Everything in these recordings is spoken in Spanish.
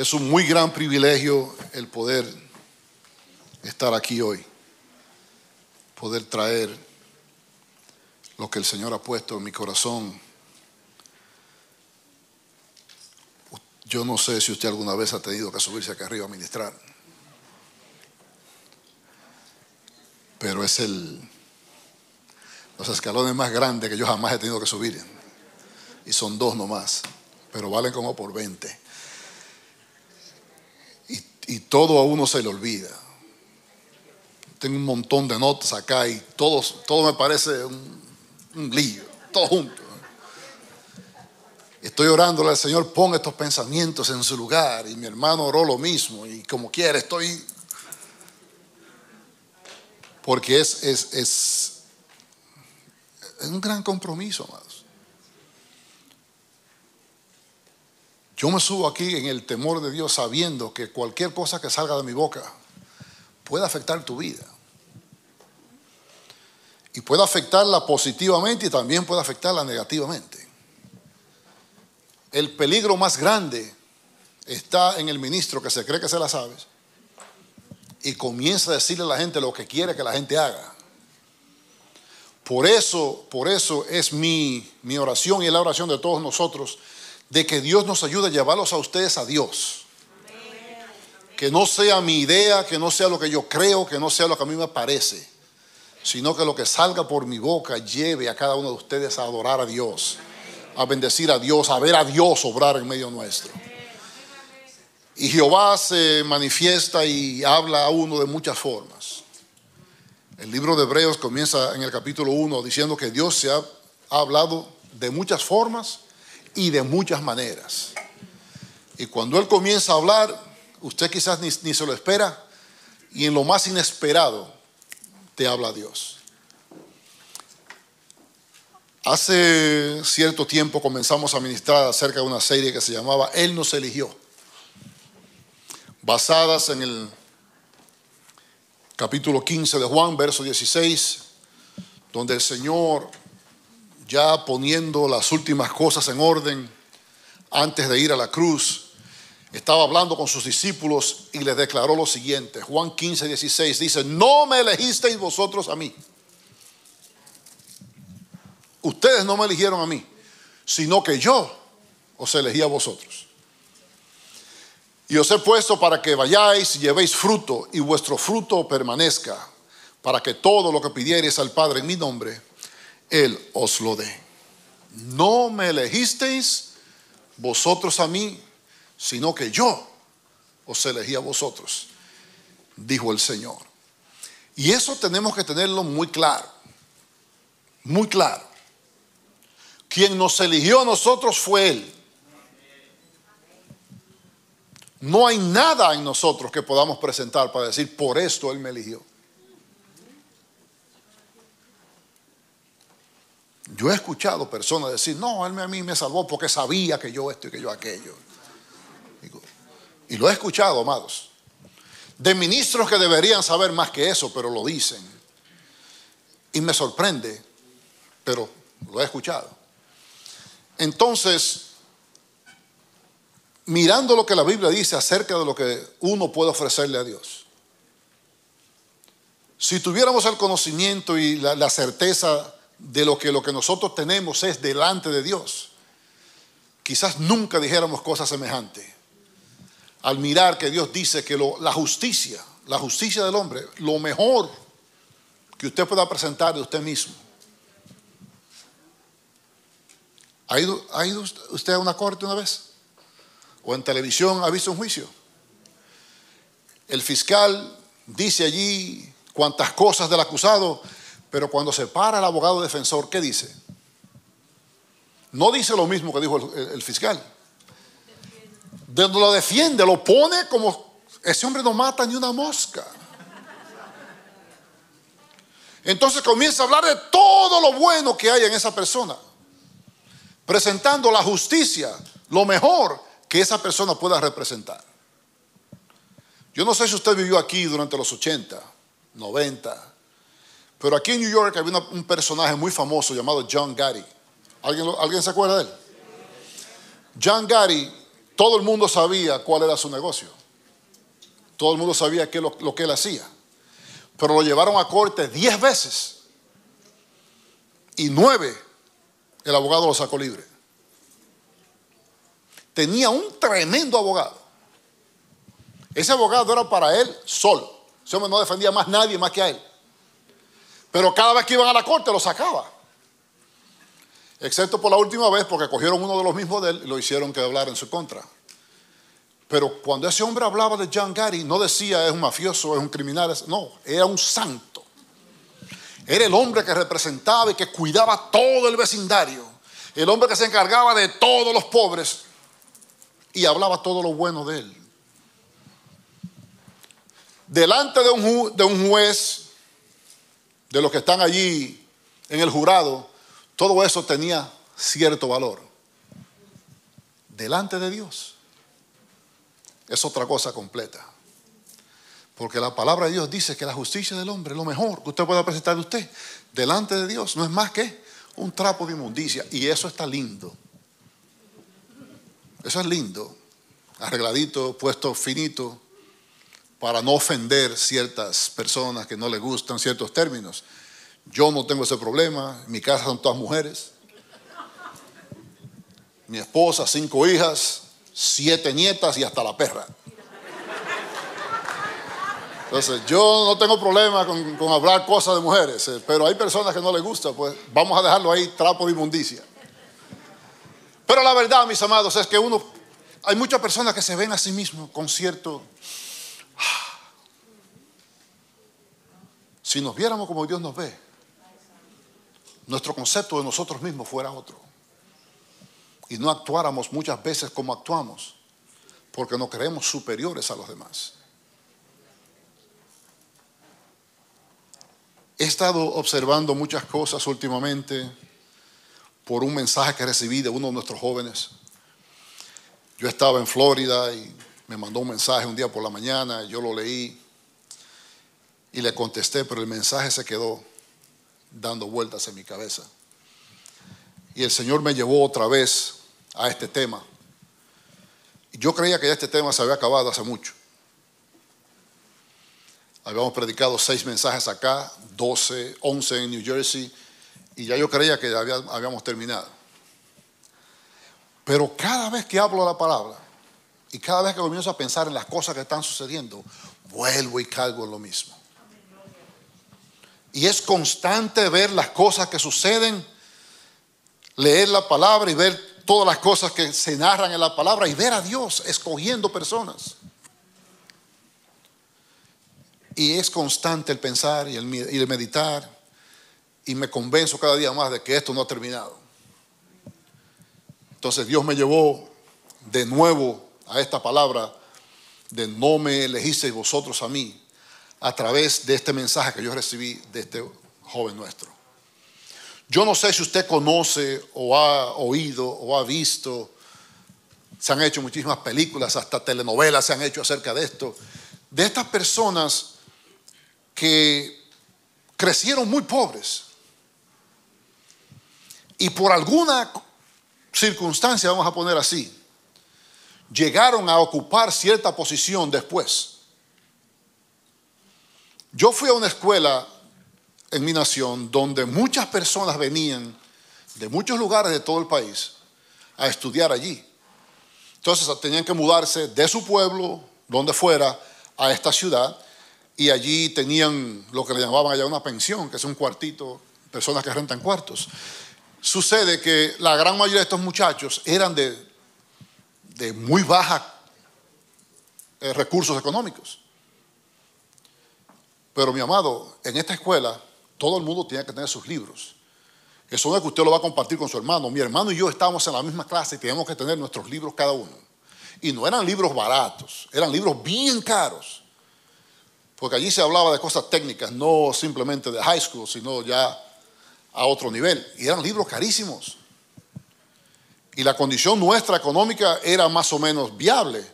Es un muy gran privilegio el poder estar aquí hoy, poder traer lo que el Señor ha puesto en mi corazón. Yo no sé si usted alguna vez ha tenido que subirse acá arriba a ministrar, pero es los escalones más grandes que yo jamás he tenido que subir, y son dos nomás, pero valen como por 20. Y todo a uno se le olvida. Tengo un montón de notas acá y todo me parece un lío, todo junto. Estoy orándole al Señor, pon estos pensamientos en su lugar, y mi hermano oró lo mismo, y como quiera estoy, porque es un gran compromiso, amados. Yo me subo aquí en el temor de Dios, sabiendo que cualquier cosa que salga de mi boca puede afectar tu vida, y puede afectarla positivamente y también puede afectarla negativamente. El peligro más grande está en el ministro que se cree que se la sabe y comienza a decirle a la gente lo que quiere que la gente haga. Por eso es mi oración, y es la oración de todos nosotros, de que Dios nos ayude a llevarlos a ustedes a Dios. Que no sea mi idea, que no sea lo que yo creo, que no sea lo que a mí me parece, sino que lo que salga por mi boca lleve a cada uno de ustedes a adorar a Dios, a bendecir a Dios, a ver a Dios obrar en medio nuestro. Y Jehová se manifiesta y habla a uno de muchas formas. El libro de Hebreos comienza en el capítulo 1 diciendo que Dios se ha hablado de muchas formas y de muchas maneras. Y cuando Él comienza a hablar, usted quizás ni se lo espera, y en lo más inesperado te habla Dios. Hace cierto tiempo comenzamos a ministrar acerca de una serie que se llamaba Él nos eligió, basadas en el capítulo 15 de Juan, verso 16, donde el Señor, ya poniendo las últimas cosas en orden antes de ir a la cruz, estaba hablando con sus discípulos y les declaró lo siguiente. Juan 15, 16 dice: no me elegisteis vosotros a mí. Ustedes no me eligieron a mí, sino que yo os elegí a vosotros. Y os he puesto para que vayáis y llevéis fruto, y vuestro fruto permanezca, para que todo lo que pidiereis al Padre en mi nombre, Él os lo dé. No me elegisteis vosotros a mí, sino que yo os elegí a vosotros, dijo el Señor. Y eso tenemos que tenerlo muy claro, muy claro. Quien nos eligió a nosotros fue Él. No hay nada en nosotros que podamos presentar para decir: por esto Él me eligió. Yo he escuchado personas decir: no, Él a mí me salvó porque sabía que yo esto y que yo aquello. Y lo he escuchado, amados, de ministros que deberían saber más que eso, pero lo dicen. Y me sorprende, pero lo he escuchado. Entonces, mirando lo que la Biblia dice acerca de lo que uno puede ofrecerle a Dios, si tuviéramos el conocimiento y la certeza de lo que nosotros tenemos es delante de Dios, quizás nunca dijéramos cosas semejantes. Al mirar que Dios dice que la justicia del hombre, lo mejor que usted pueda presentar de usted mismo. ¿Ha ido usted a una corte una vez? ¿O en televisión ha visto un juicio? El fiscal dice allí cuantas cosas del acusado, pero cuando se para el abogado defensor, ¿qué dice? No dice lo mismo que dijo el fiscal. Lo defiende, lo pone como: ese hombre no mata ni una mosca. Entonces comienza a hablar de todo lo bueno que hay en esa persona, presentando la justicia, lo mejor que esa persona pueda representar. Yo no sé si usted vivió aquí durante los 80, 90, pero aquí en New York había un personaje muy famoso llamado John Gotti. ¿Alguien se acuerda de él? John Gotti Todo el mundo sabía cuál era su negocio. Todo el mundo sabía lo que él hacía. Pero lo llevaron a corte 10 veces. Y 9, el abogado lo sacó libre. Tenía un tremendo abogado. Ese abogado era para él solo. Ese hombre no defendía más nadie más que a él. Pero cada vez que iban a la corte lo sacaba. Excepto por la última vez, porque cogieron uno de los mismos de él y lo hicieron que hablara en su contra. Pero cuando ese hombre hablaba de John Gotti, no decía es un mafioso, es un criminal. No, era un santo. Era el hombre que representaba y que cuidaba todo el vecindario. El hombre que se encargaba de todos los pobres y hablaba todo lo bueno de él. Delante de un juez, de los que están allí en el jurado, todo eso tenía cierto valor. Delante de Dios es otra cosa completa. Porque la palabra de Dios dice que la justicia del hombre es lo mejor que usted pueda presentar de usted. Delante de Dios no es más que un trapo de inmundicia. Y eso está lindo. Eso es lindo. Arregladito, puesto finito, para no ofender ciertas personas que no les gustan ciertos términos. Yo no tengo ese problema. En mi casa son todas mujeres. Mi esposa, 5 hijas, 7 nietas y hasta la perra. Entonces yo no tengo problema con hablar cosas de mujeres, pero hay personas que no les gusta. Pues vamos a dejarlo ahí, trapo de inmundicia. Pero la verdad, mis amados, es que hay muchas personas que se ven a sí mismos con cierto... Si nos viéramos como Dios nos ve, nuestro concepto de nosotros mismos fuera otro. Y no actuáramos muchas veces como actuamos, porque nos creemos superiores a los demás. He estado observando muchas cosas últimamente por un mensaje que recibí de uno de nuestros jóvenes. Yo estaba en Florida y me mandó un mensaje un día por la mañana, yo lo leí. Y le contesté, pero el mensaje se quedó dando vueltas en mi cabeza. Y el Señor me llevó otra vez a este tema. Yo creía que ya este tema se había acabado hace mucho. Habíamos predicado 6 mensajes acá, 11 en New Jersey, y ya yo creía que habíamos terminado. Pero cada vez que hablo la palabra, y cada vez que comienzo a pensar en las cosas que están sucediendo, vuelvo y caigo en lo mismo. Y es constante ver las cosas que suceden, leer la palabra y ver todas las cosas que se narran en la palabra y ver a Dios escogiendo personas. Y es constante el pensar y el meditar, y me convenzo cada día más de que esto no ha terminado. Entonces Dios me llevó de nuevo a esta palabra de no me elegisteis vosotros a mí, a través de este mensaje que yo recibí de este joven nuestro. Yo no sé si usted conoce o ha oído o ha visto, se han hecho muchísimas películas, hasta telenovelas se han hecho acerca de esto, de estas personas que crecieron muy pobres y por alguna circunstancia, vamos a poner así, llegaron a ocupar cierta posición después. Yo fui a una escuela en mi nación donde muchas personas venían de muchos lugares de todo el país a estudiar allí. Entonces tenían que mudarse de su pueblo, donde fuera, a esta ciudad, y allí tenían lo que le llamaban allá una pensión, que es un cuartito, personas que rentan cuartos. Sucede que la gran mayoría de estos muchachos eran de muy bajos recursos económicos. Pero mi amado, en esta escuela todo el mundo tenía que tener sus libros. Eso no es que usted lo va a compartir con su hermano. Mi hermano y yo estábamos en la misma clase y teníamos que tener nuestros libros cada uno. Y no eran libros baratos, eran libros bien caros. Porque allí se hablaba de cosas técnicas, no simplemente de high school, sino ya a otro nivel. Y eran libros carísimos. Y la condición nuestra económica era más o menos viable.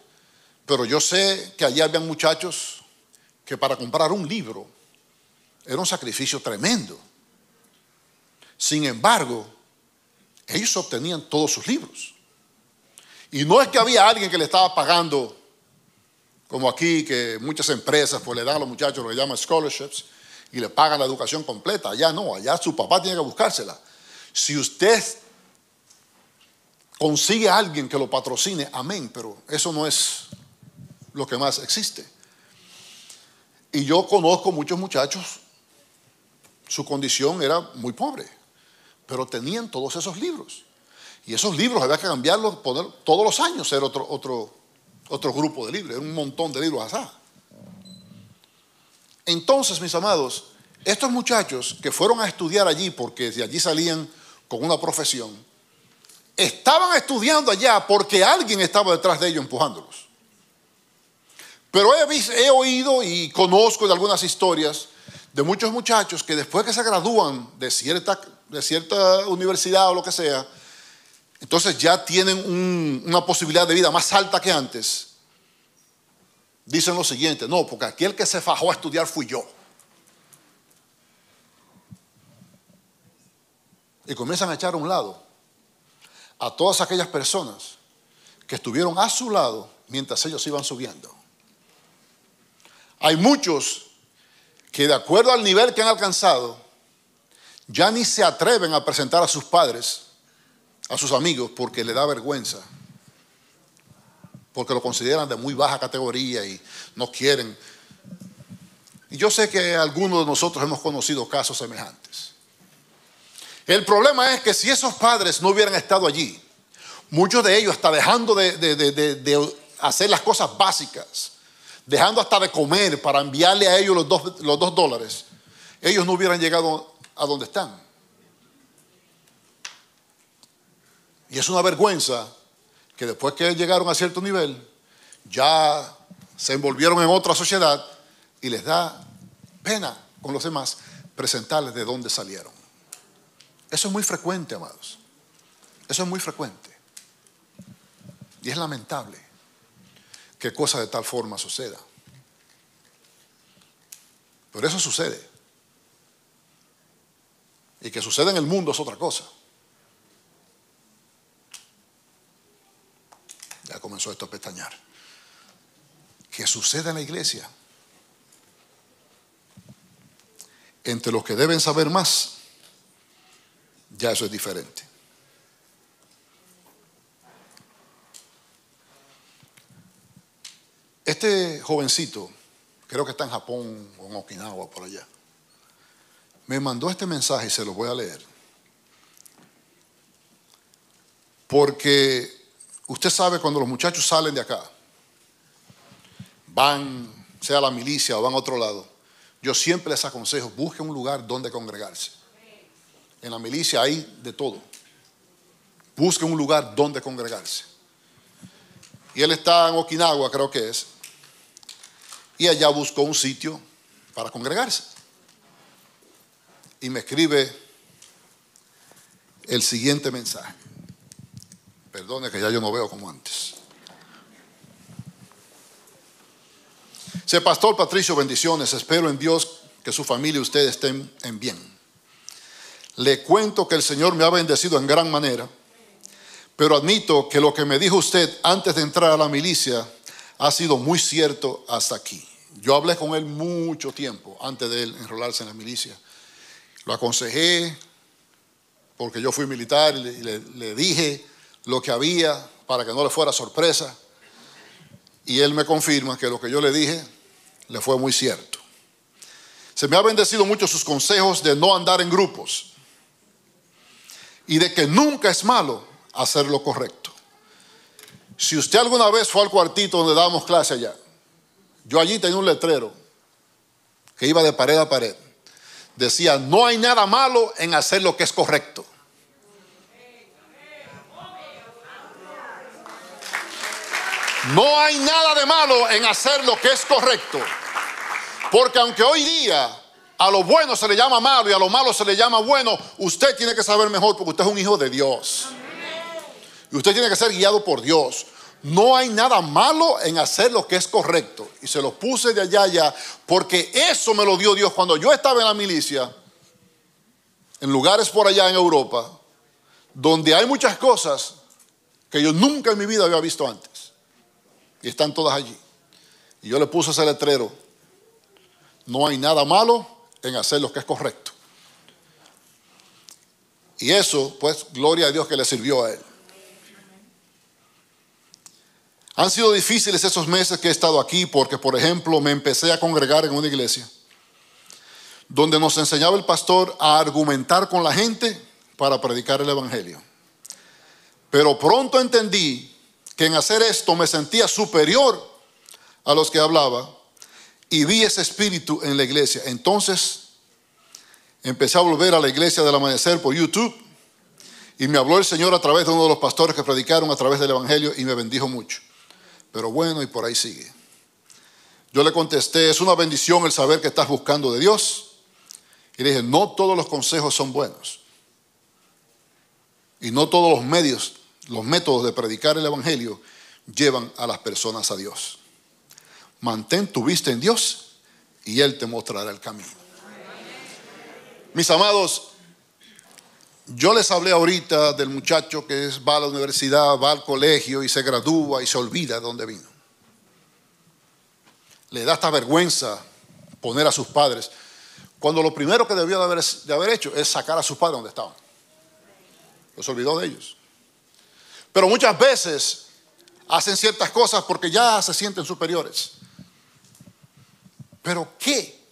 Pero yo sé que allí habían muchachos que para comprar un libro era un sacrificio tremendo. Sin embargo, ellos obtenían todos sus libros. Y no es que había alguien que le estaba pagando, como aquí, que muchas empresas pues le dan a los muchachos lo que llaman scholarships y le pagan la educación completa. Allá no, allá su papá tiene que buscársela. Si usted consigue a alguien que lo patrocine, amén, pero eso no es lo que más existe. Y yo conozco muchos muchachos, su condición era muy pobre, pero tenían todos esos libros. Y esos libros había que cambiarlos, poner, todos los años era otro grupo de libros, era un montón de libros así. Entonces, mis amados, estos muchachos que fueron a estudiar allí, porque de allí salían con una profesión, estaban estudiando allá porque alguien estaba detrás de ellos empujándolos. Pero he oído y conozco de algunas historias de muchos muchachos que después que se gradúan de cierta universidad o lo que sea, entonces ya tienen una posibilidad de vida más alta que antes. Dicen lo siguiente: no, porque aquel que se fajó a estudiar fui yo. Y comienzan a echar a un lado a todas aquellas personas que estuvieron a su lado mientras ellos iban subiendo. Hay muchos que, de acuerdo al nivel que han alcanzado, ya ni se atreven a presentar a sus padres, a sus amigos, porque le da vergüenza, porque lo consideran de muy baja categoría y no quieren. Y yo sé que algunos de nosotros hemos conocido casos semejantes. El problema es que si esos padres no hubieran estado allí, muchos de ellos hasta dejando de hacer las cosas básicas, dejando hasta de comer para enviarle a ellos los dos dólares, ellos no hubieran llegado a donde están. Y es una vergüenza que después que llegaron a cierto nivel, ya se envolvieron en otra sociedad y les da pena con los demás presentarles de dónde salieron. Eso es muy frecuente, amados. Eso es muy frecuente. Y es lamentable que cosas de tal forma sucedan. Pero eso sucede. Y que suceda en el mundo es otra cosa. Ya comenzó esto a pestañear. Que suceda en la iglesia. Entre los que deben saber más, ya eso es diferente. Este jovencito, creo que está en Japón o en Okinawa, por allá, me mandó este mensaje y se lo voy a leer. Porque usted sabe, cuando los muchachos salen de acá, van, sea la milicia o van a otro lado, yo siempre les aconsejo: busquen un lugar donde congregarse. En la milicia hay de todo. Busquen un lugar donde congregarse. Y él está en Okinawa, creo que es, y allá buscó un sitio para congregarse. Y me escribe el siguiente mensaje. Perdone que ya yo no veo como antes. Dice: Pastor Patricio, bendiciones. Espero en Dios que su familia y ustedes estén en bien. Le cuento que el Señor me ha bendecido en gran manera, pero admito que lo que me dijo usted antes de entrar a la milicia ha sido muy cierto hasta aquí. Yo hablé con él mucho tiempo antes de él enrolarse en la milicia. Lo aconsejé porque yo fui militar y le dije lo que había para que no le fuera sorpresa, y él me confirma que lo que yo le dije le fue muy cierto. Se me ha bendecido mucho sus consejos de no andar en grupos y de que nunca es malo hacer lo correcto. Si usted alguna vez fue al cuartito donde dábamos clase allá, yo allí tenía un letrero que iba de pared a pared. Decía: no hay nada malo en hacer lo que es correcto. No hay nada de malo en hacer lo que es correcto. Porque aunque hoy día a lo bueno se le llama malo y a lo malo se le llama bueno, usted tiene que saber mejor, porque usted es un hijo de Dios. Y usted tiene que ser guiado por Dios. No hay nada malo en hacer lo que es correcto. Y se lo puse de allá a allá, porque eso me lo dio Dios cuando yo estaba en la milicia, en lugares por allá en Europa, donde hay muchas cosas que yo nunca en mi vida había visto antes. Y están todas allí. Y yo le puse ese letrero: no hay nada malo en hacer lo que es correcto. Y eso, pues, gloria a Dios que le sirvió a él. Han sido difíciles esos meses que he estado aquí, porque, por ejemplo, me empecé a congregar en una iglesia donde nos enseñaba el pastor a argumentar con la gente para predicar el evangelio. Pero pronto entendí que en hacer esto me sentía superior a los que hablaba, y vi ese espíritu en la iglesia. Entonces empecé a volver a la iglesia del Amanecer por YouTube, y me habló el Señor a través de uno de los pastores que predicaron a través del evangelio, y me bendijo mucho. Pero bueno, y por ahí sigue. Yo le contesté: es una bendición el saber que estás buscando de Dios. Y le dije: no todos los consejos son buenos, y no todos los medios, los métodos de predicar el evangelio llevan a las personas a Dios. Mantén tu vista en Dios y Él te mostrará el camino. Mis amados, yo les hablé ahorita del muchacho que va a la universidad, va al colegio y se gradúa y se olvida de dónde vino. Le da hasta vergüenza poner a sus padres, cuando lo primero que debió de haber hecho es sacar a sus padres donde estaban. Los olvidó de ellos. Pero muchas veces hacen ciertas cosas porque ya se sienten superiores. ¿Pero qué?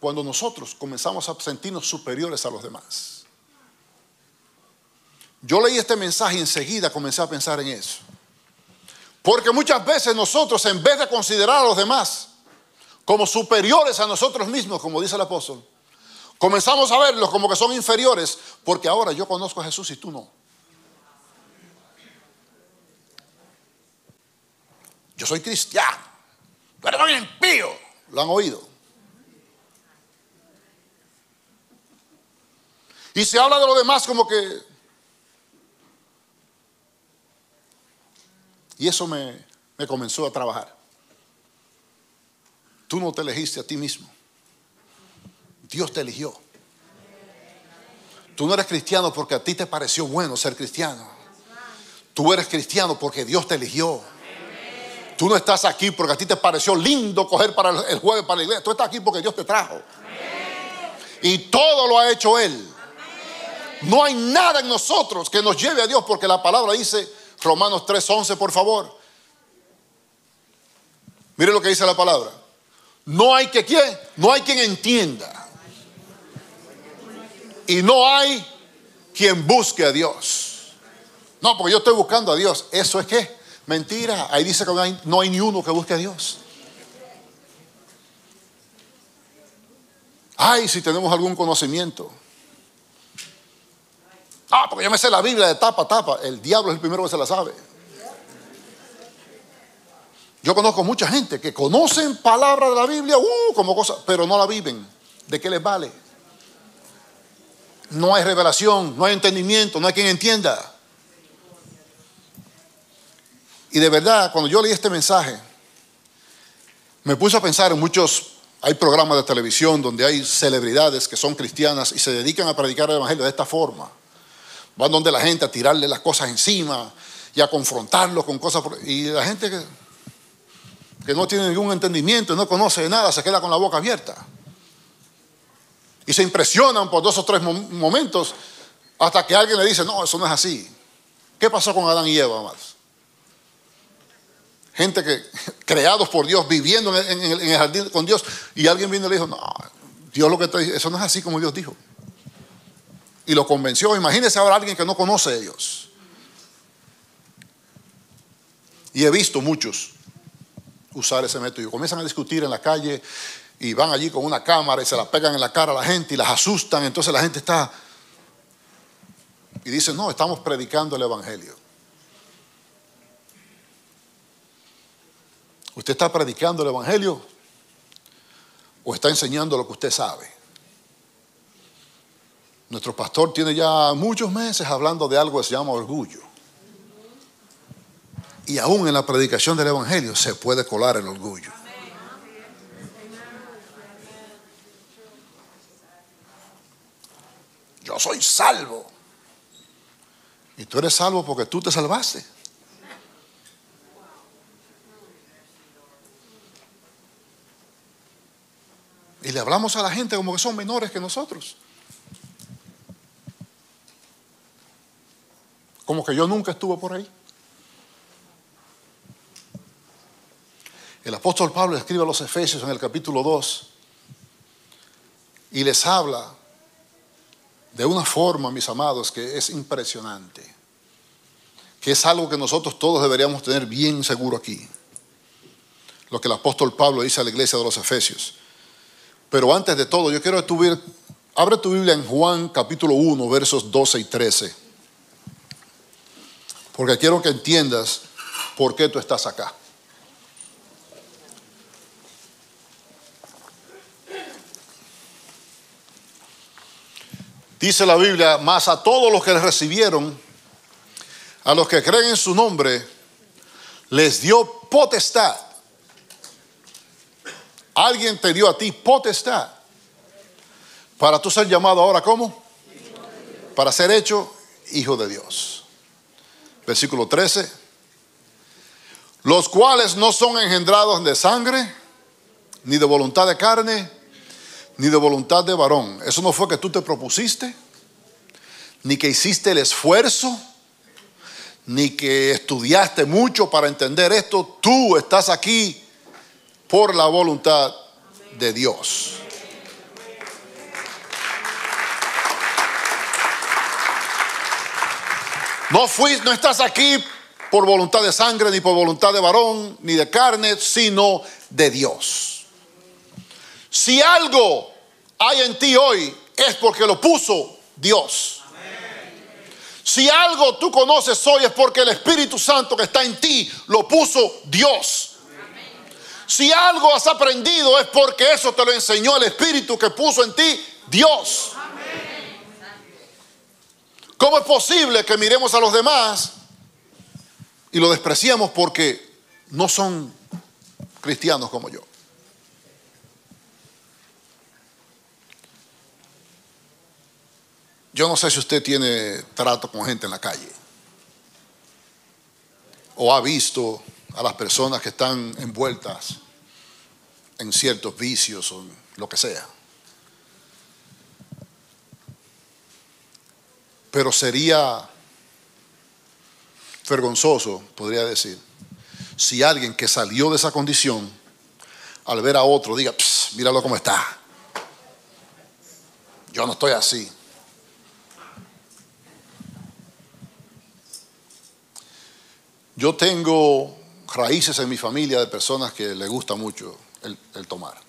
Cuando nosotros comenzamos a sentirnos superiores a los demás. Yo leí este mensaje y enseguida comencé a pensar en eso. Porque muchas veces nosotros, en vez de considerar a los demás como superiores a nosotros mismos, como dice el apóstol, comenzamos a verlos como que son inferiores, porque ahora yo conozco a Jesús y tú no. Yo soy cristiano, tú eres un impío. Lo han oído. Y se habla de los demás como que... Y eso me comenzó a trabajar. Tú no te elegiste a ti mismo. Dios te eligió. Tú no eres cristiano porque a ti te pareció bueno ser cristiano. Tú eres cristiano porque Dios te eligió. Tú no estás aquí porque a ti te pareció lindo coger para el jueves para la iglesia. Tú estás aquí porque Dios te trajo. Amén. Y todo lo ha hecho Él. Amén. No hay nada en nosotros que nos lleve a Dios, porque la palabra dice, Romanos 3:11, por favor. Mire lo que dice la palabra. No hay quien entienda, y no hay quien busque a Dios. No, porque yo estoy buscando a Dios. ¿Eso es qué? Mentira. Ahí dice que no hay ni uno que busque a Dios. Ay, si tenemos algún conocimiento. Ah, porque yo me sé la Biblia de tapa a tapa. El diablo es el primero que se la sabe. Yo conozco mucha gente que conocen palabras de la Biblia como cosas, pero no la viven. ¿De qué les vale? No hay revelación, no hay entendimiento, no hay quien entienda. Y de verdad, cuando yo leí este mensaje, me puse a pensar en muchos. Hay programas de televisión donde hay celebridades que son cristianas y se dedican a predicar el evangelio de esta forma. Van donde la gente a tirarle las cosas encima y a confrontarlos con cosas. Y la gente que no tiene ningún entendimiento, no conoce nada, se queda con la boca abierta. Y se impresionan por dos o tres momentos hasta que alguien le dice: no, eso no es así. ¿Qué pasó con Adán y Eva, amados? Gente que, creados por Dios, viviendo en el jardín con Dios, y alguien vino y le dijo: no, Dios lo que te dice, eso no es así como Dios dijo. Y lo convenció. Imagínense ahora alguien que no conoce a Dios. Y he visto muchos usar ese método. Y comienzan a discutir en la calle, y van allí con una cámara y se la pegan en la cara a la gente y las asustan. Entonces la gente está y dice: no, estamos predicando el evangelio. ¿Usted está predicando el evangelio o está enseñando lo que usted sabe? Nuestro pastor tiene ya muchos meses hablando de algo que se llama orgullo. Y aún en la predicación del evangelio se puede colar el orgullo. Yo soy salvo. Y tú eres salvo porque tú te salvaste. Y le hablamos a la gente como que son menores que nosotros. Como que yo nunca estuve por ahí. El apóstol Pablo escribe a los Efesios en el capítulo 2 y les habla de una forma, mis amados, que es impresionante, que es algo que nosotros todos deberíamos tener bien seguro aquí. Lo que el apóstol Pablo dice a la iglesia de los Efesios. Pero antes de todo, yo quiero abre tu Biblia en Juan capítulo 1, versos 12 y 13. Porque quiero que entiendas por qué tú estás acá. Dice la Biblia: mas a todos los que le recibieron, a los que creen en su nombre, les dio potestad. Alguien te dio a ti potestad para tú ser llamado ahora ¿cómo? Para ser hecho hijo de Dios. Versículo 13. Los cuales no son engendrados de sangre, ni de voluntad de carne, ni de voluntad de varón. Eso no fue que tú te propusiste, ni que hiciste el esfuerzo, ni que estudiaste mucho para entender esto. Tú estás aquí por la voluntad de Dios. No estás aquí por voluntad de sangre, ni por voluntad de varón, ni de carne, sino de Dios. Si algo hay en ti hoy, es porque lo puso Dios. Si algo tú conoces hoy, es porque el Espíritu Santo que está en ti lo puso Dios. Si algo has aprendido, es porque eso te lo enseñó el Espíritu que puso en ti Dios. ¿Cómo es posible que miremos a los demás y lo despreciamos porque no son cristianos como yo? Yo no sé si usted tiene trato con gente en la calle o ha visto a las personas que están envueltas en ciertos vicios o lo que sea. Pero sería vergonzoso, podría decir, si alguien que salió de esa condición, al ver a otro, diga: míralo cómo está, yo no estoy así. Yo tengo raíces en mi familia de personas que les gusta mucho el tomar.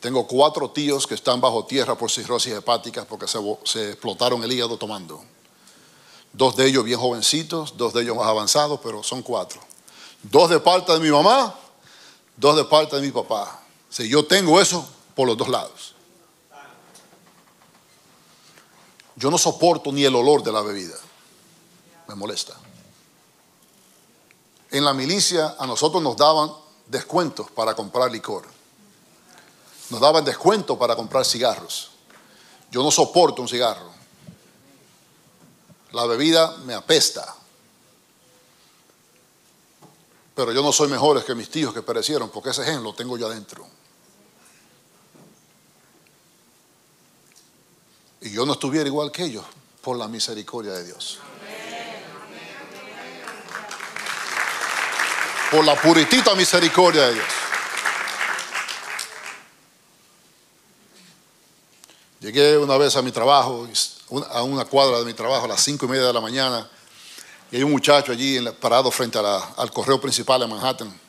Tengo 4 tíos que están bajo tierra por cirrosis hepática porque se explotaron el hígado tomando. 2 de ellos bien jovencitos, 2 de ellos más avanzados, pero son 4. 2 de parte de mi mamá, 2 de parte de mi papá. O sea, yo tengo eso por los 2 lados. Yo no soporto ni el olor de la bebida. Me molesta. En la milicia a nosotros nos daban descuentos para comprar licor. Nos daban descuentos para comprar cigarros. Yo no soporto un cigarro. La bebida me apesta. Pero yo no soy mejor que mis tíos que perecieron, porque ese gen lo tengo yo adentro. Y yo no estuviera igual que ellos por la misericordia de Dios. Por la puritita misericordia de Dios. Llegué una vez a mi trabajo, a una cuadra de mi trabajo, a las 5:30 de la mañana, y hay un muchacho allí parado frente al correo principal en Manhattan.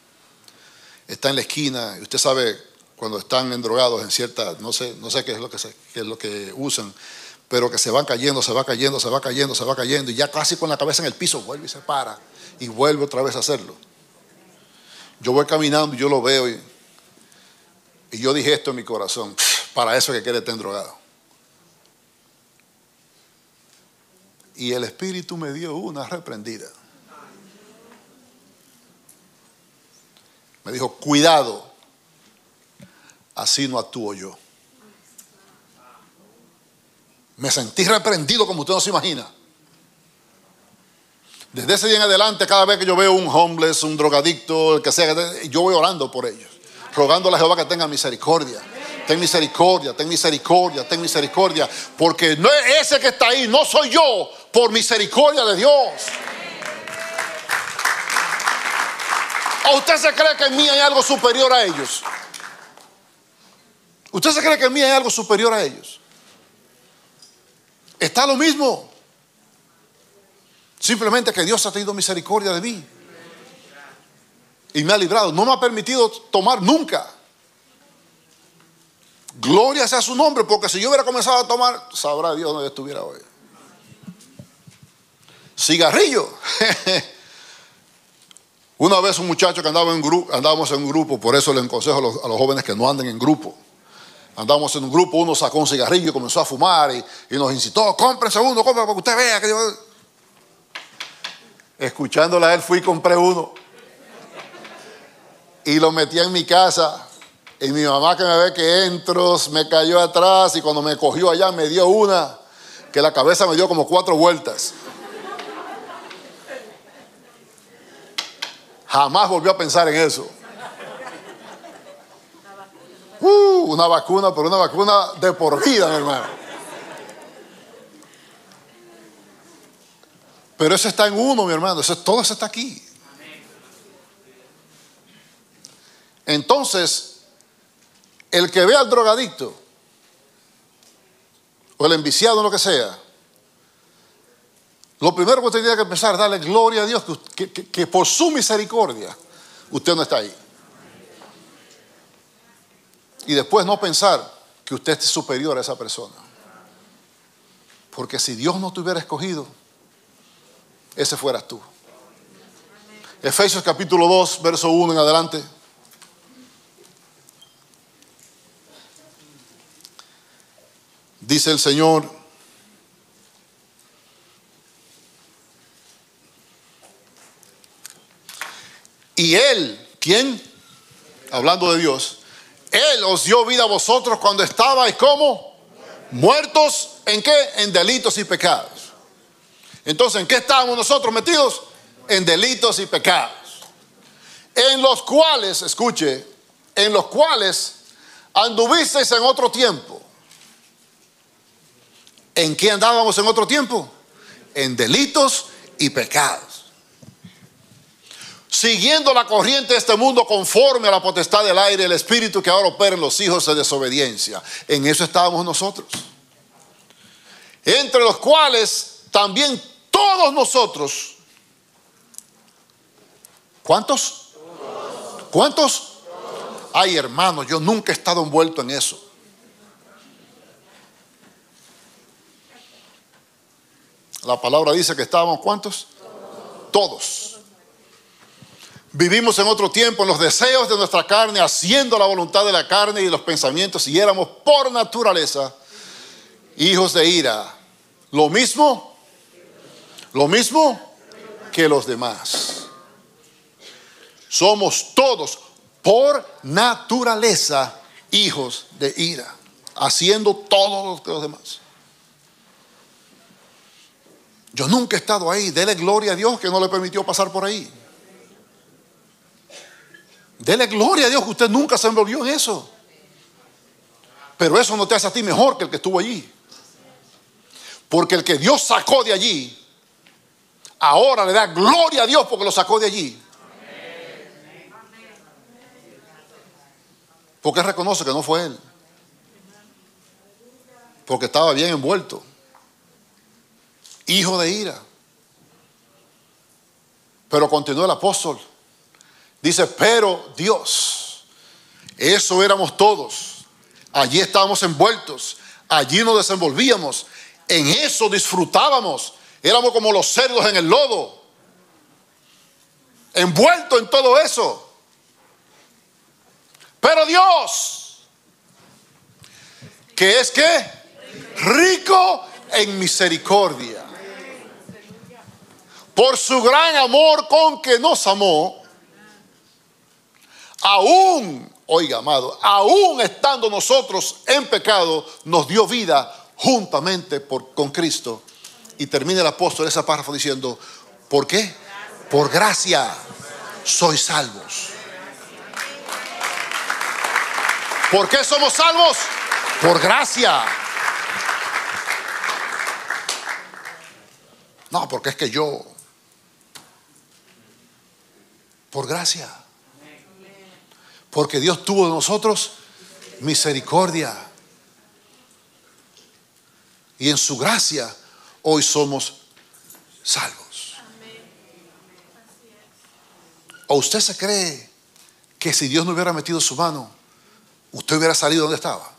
Está en la esquina, y usted sabe, cuando están endrogados en cierta, no sé qué es lo que usan, pero que se van cayendo, se va cayendo, se va cayendo, se va cayendo, y ya casi con la cabeza en el piso vuelve y se para, y vuelve otra vez a hacerlo. Yo voy caminando y yo lo veo y yo dije esto en mi corazón: para eso que quiere estar drogado. Y el Espíritu me dio una reprendida. Me dijo: cuidado, así no actúo yo. Me sentí reprendido como usted no se imagina. Desde ese día en adelante, cada vez que yo veo un homeless, un drogadicto, el que sea, yo voy orando por ellos, rogándole a Jehová que tenga misericordia. Ten misericordia, ten misericordia, ten misericordia, porque no es ese que está ahí, no soy yo, por misericordia de Dios. ¿O usted se cree que en mí hay algo superior a ellos? ¿Usted se cree que en mí hay algo superior a ellos? Está lo mismo. Simplemente que Dios ha tenido misericordia de mí y me ha librado. No me ha permitido tomar nunca. Gloria sea su nombre, porque si yo hubiera comenzado a tomar, sabrá Dios dónde estuviera hoy. Cigarrillo. Una vez un muchacho que andaba en grupo, andábamos en un grupo, por eso les aconsejo a los jóvenes que no anden en grupo. Andábamos en un grupo, uno sacó un cigarrillo y comenzó a fumar y nos incitó, cómprense uno, compren para que usted vea que yo... Escuchándola a él, fui y compré uno y lo metí en mi casa. Y mi mamá, que me ve que entro, me cayó atrás, y cuando me cogió allá me dio una que la cabeza me dio como 4 vueltas. Jamás volvió a pensar en eso. Una vacuna, pero una vacuna de por vida, mi hermano. Pero eso está en uno, mi hermano. Eso, todo eso está aquí. Entonces, el que ve al drogadicto o el enviciado o lo que sea, lo primero que usted tiene que pensar es darle gloria a Dios que por su misericordia usted no está ahí. Y después no pensar que usted es superior a esa persona, porque si Dios no te hubiera escogido, ese fueras tú. Efesios capítulo 2, verso 1 en adelante. Dice el Señor: y Él, ¿quién? Hablando de Dios, Él os dio vida a vosotros cuando estabais como muertos, ¿en qué? En delitos y pecados. Entonces, ¿en qué estábamos nosotros metidos? En delitos y pecados, en los cuales, escuche, en los cuales anduvisteis en otro tiempo. ¿En qué andábamos en otro tiempo? En delitos y pecados, siguiendo la corriente de este mundo, conforme a la potestad del aire, el espíritu que ahora opera en los hijos de desobediencia. En eso estábamos nosotros, entre los cuales también todos nosotros. ¿Cuántos? Todos. ¿Cuántos? Todos. Ay, hermano, yo nunca he estado envuelto en eso. La palabra dice que estábamos, ¿cuántos? Todos. Todos. Vivimos en otro tiempo en los deseos de nuestra carne, haciendo la voluntad de la carne y los pensamientos, y éramos por naturaleza hijos de ira. Lo mismo que los demás. Somos todos por naturaleza hijos de ira, haciendo todo lo que los demás. Yo nunca he estado ahí. Dele gloria a Dios que no le permitió pasar por ahí. Dele gloria a Dios que usted nunca se envolvió en eso. Pero eso no te hace a ti mejor que el que estuvo allí, porque el que Dios sacó de allí, ahora le da gloria a Dios porque lo sacó de allí, porque reconoce que no fue él, porque estaba bien envuelto. Hijo de ira. Pero continuó el apóstol, dice: pero Dios, eso éramos todos, allí estábamos envueltos, allí nos desenvolvíamos, en eso disfrutábamos, éramos como los cerdos en el lodo, envueltos en todo eso. Pero Dios, que es ¿qué? Rico en misericordia, por su gran amor con que nos amó, aún, oiga amado, aún estando nosotros en pecado, nos dio vida juntamente con Cristo. Y termina el apóstol ese párrafo diciendo: ¿Por qué? Por gracia sois salvos. ¿Por qué somos salvos? Por gracia. No, porque es que yo. Por gracia. Porque Dios tuvo de nosotros misericordia. Y en su gracia hoy somos salvos. ¿O usted se cree que si Dios no hubiera metido su mano, usted hubiera salido donde estaba?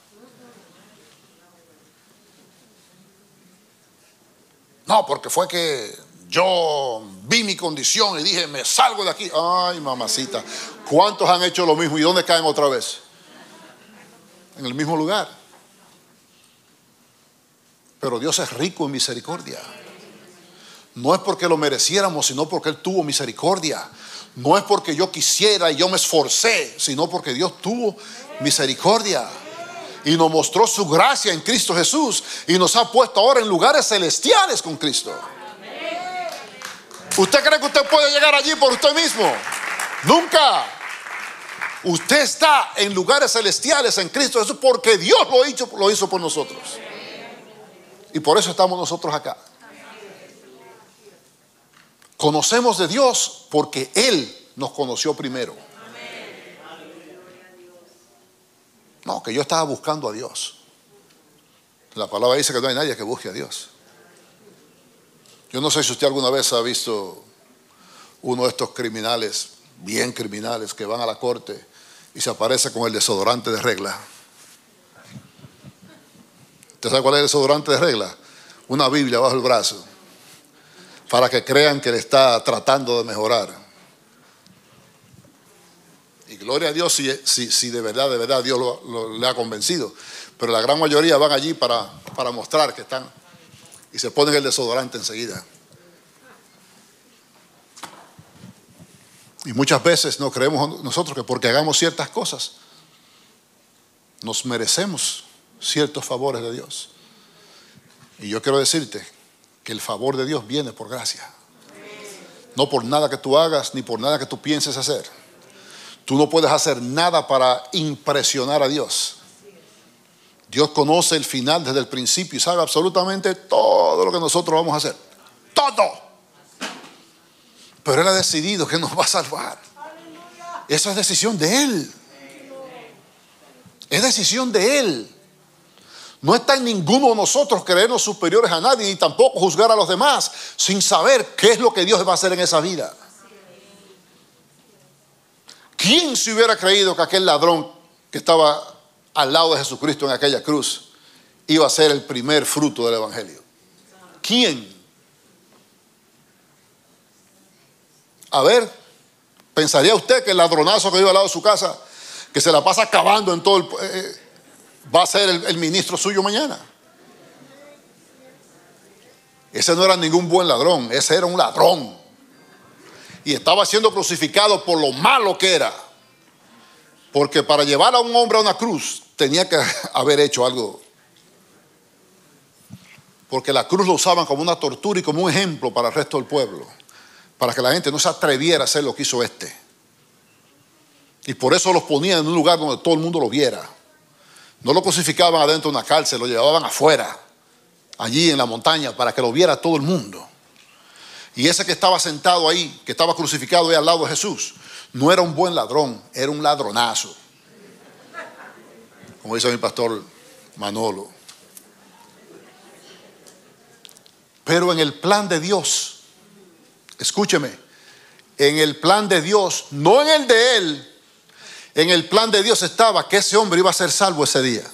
No, porque fue que yo vi mi condición y dije, me salgo de aquí. Ay, mamacita, ¿cuántos han hecho lo mismo? ¿Y dónde caen otra vez? En el mismo lugar. Pero Dios es rico en misericordia. No es porque lo mereciéramos, sino porque Él tuvo misericordia. No es porque yo quisiera y yo me esforcé, sino porque Dios tuvo misericordia y nos mostró su gracia en Cristo Jesús y nos ha puesto ahora en lugares celestiales con Cristo. ¿Usted cree que usted puede llegar allí por usted mismo? Nunca. Usted está en lugares celestiales en Cristo Jesús porque Dios lo hizo por nosotros. Y por eso estamos nosotros acá. Conocemos de Dios porque Él nos conoció primero. No, que yo estaba buscando a Dios. La palabra dice que no hay nadie que busque a Dios. Yo no sé si usted alguna vez ha visto uno de estos criminales, bien criminales, que van a la corte y se aparece con el desodorante de regla. ¿Usted sabe cuál es el desodorante de regla? Una Biblia bajo el brazo, para que crean que le está tratando de mejorar. Y gloria a Dios si de verdad Dios le ha convencido. Pero la gran mayoría van allí para mostrar que están. Y se ponen el desodorante enseguida. Y muchas veces no creemos nosotros que porque hagamos ciertas cosas nos merecemos ciertos favores de Dios. Y yo quiero decirte que el favor de Dios viene por gracia. No por nada que tú hagas ni por nada que tú pienses hacer. Tú no puedes hacer nada para impresionar a Dios. Dios conoce el final desde el principio y sabe absolutamente todo lo que nosotros vamos a hacer. Todo. Pero Él ha decidido que nos va a salvar. Esa es decisión de Él. Es decisión de Él. No está en ninguno de nosotros creernos superiores a nadie ni tampoco juzgar a los demás sin saber qué es lo que Dios va a hacer en esa vida. ¿Quién se hubiera creído que aquel ladrón que estaba al lado de Jesucristo en aquella cruz iba a ser el primer fruto del Evangelio? ¿Quién? A ver, ¿pensaría usted que el ladronazo que iba al lado de su casa, que se la pasa acabando en todo el va a ser el ministro suyo mañana? Ese no era ningún buen ladrón, ese era un ladrón. Y estaba siendo crucificado por lo malo que era. Porque para llevar a un hombre a una cruz tenía que haber hecho algo. Porque la cruz lo usaban como una tortura y como un ejemplo para el resto del pueblo. Para que la gente no se atreviera a hacer lo que hizo este. Y por eso los ponían en un lugar donde todo el mundo lo viera. No lo crucificaban adentro de una cárcel, lo llevaban afuera, allí en la montaña, para que lo viera todo el mundo. Y ese que estaba sentado ahí, que estaba crucificado ahí al lado de Jesús, no era un buen ladrón, era un ladronazo. Como dice mi pastor Manolo. Pero en el plan de Dios, escúcheme, en el plan de Dios, no en el de Él, en el plan de Dios estaba que ese hombre iba a ser salvo ese día.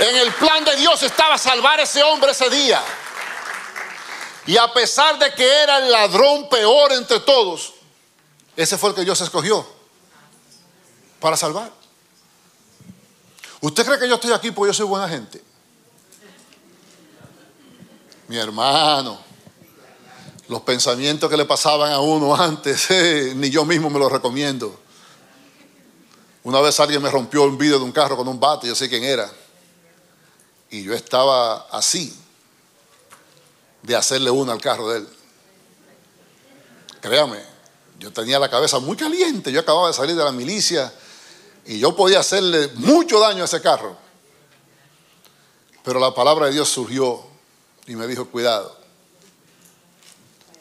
En el plan de Dios estaba salvar a ese hombre ese día. Y a pesar de que era el ladrón peor entre todos, ese fue el que Dios escogió para salvar. ¿Usted cree que yo estoy aquí porque yo soy buena gente? Mi hermano, los pensamientos que le pasaban a uno antes, ni yo mismo me los recomiendo. Una vez alguien me rompió un vidrio de un carro con un bate, yo sé quién era. Y yo estaba así de hacerle una al carro de él. Créame, yo tenía la cabeza muy caliente. Yo acababa de salir de la milicia y yo podía hacerle mucho daño a ese carro. Pero la palabra de Dios surgió y me dijo: cuidado.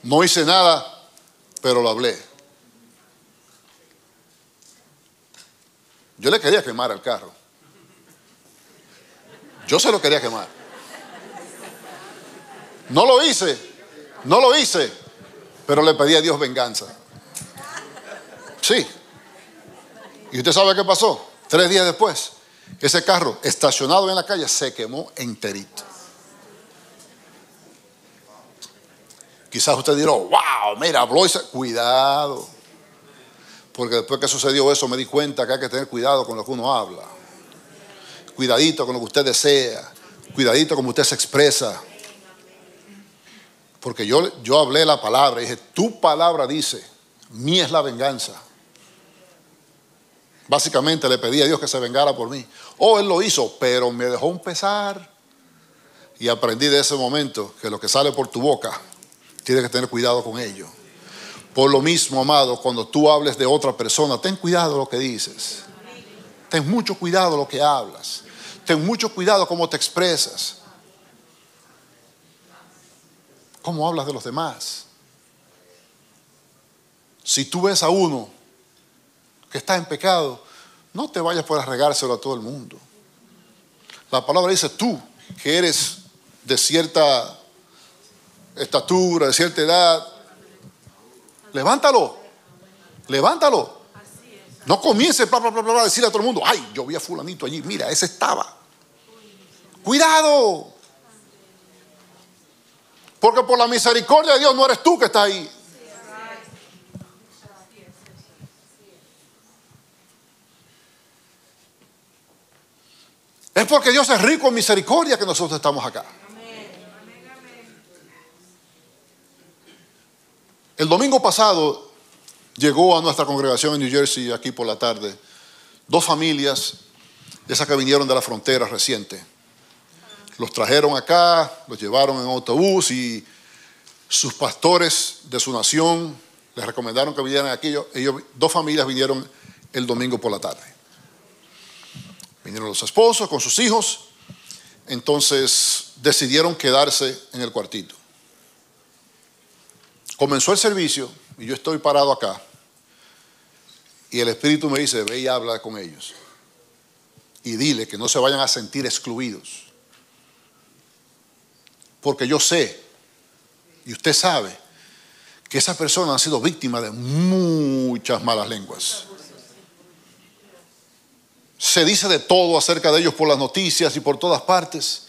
No hice nada, pero lo hablé. Yo le quería quemar al carro. Yo se lo quería quemar. No lo hice, no lo hice, pero le pedí a Dios venganza. Sí. ¿Y usted sabe qué pasó? 3 días después, ese carro estacionado en la calle se quemó enterito. Quizás usted dirá: wow, mira, habló y se... Cuidado. Porque después que sucedió eso me di cuenta que hay que tener cuidado con lo que uno habla. Cuidadito con lo que usted desea. Cuidadito como usted se expresa. Porque yo hablé la palabra y dije: tu palabra dice, mía es la venganza. Básicamente le pedí a Dios que se vengara por mí. Oh, Él lo hizo, pero me dejó un pesar. Y aprendí de ese momento que lo que sale por tu boca tienes que tener cuidado con ello. Por lo mismo, amado, cuando tú hables de otra persona, ten cuidado lo que dices. Ten mucho cuidado lo que hablas. Ten mucho cuidado cómo te expresas. Cómo hablas de los demás. Si tú ves a uno que está en pecado, no te vayas por regárselo a todo el mundo. La palabra dice: tú que eres de cierta estatura, de cierta edad, levántalo, levántalo. No comience a decir a todo el mundo: ay, yo vi a fulanito allí, mira, ese estaba. Cuidado, porque por la misericordia de Dios no eres tú que estás ahí. Es porque Dios es rico en misericordia que nosotros estamos acá. El domingo pasado llegó a nuestra congregación en New Jersey, aquí por la tarde, 2 familias, de esas que vinieron de la frontera reciente. Los trajeron acá, los llevaron en autobús y sus pastores de su nación les recomendaron que vinieran aquí. Ellos, 2 familias vinieron el domingo por la tarde. Vinieron los esposos con sus hijos, entonces decidieron quedarse en el cuartito. Comenzó el servicio y yo estoy parado acá y el Espíritu me dice: ve y habla con ellos y dile que no se vayan a sentir excluidos, porque yo sé y usted sabe que esas personas han sido víctimas de muchas malas lenguas. Se dice de todo acerca de ellos por las noticias y por todas partes,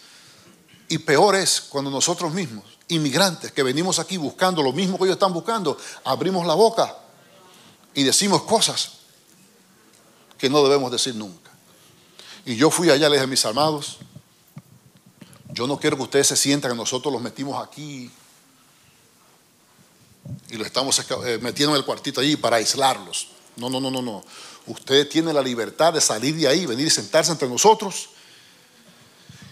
y peor es cuando nosotros mismos, inmigrantes que venimos aquí buscando lo mismo que ellos están buscando, abrimos la boca y decimos cosas que no debemos decir nunca. Y yo fui allá y les dije: mis amados, yo no quiero que ustedes se sientan que nosotros los metimos aquí y los estamos metiendo en el cuartito allí para aislarlos. No, no, no, no, no. Ustedes tienen la libertad de salir de ahí, venir y sentarse entre nosotros.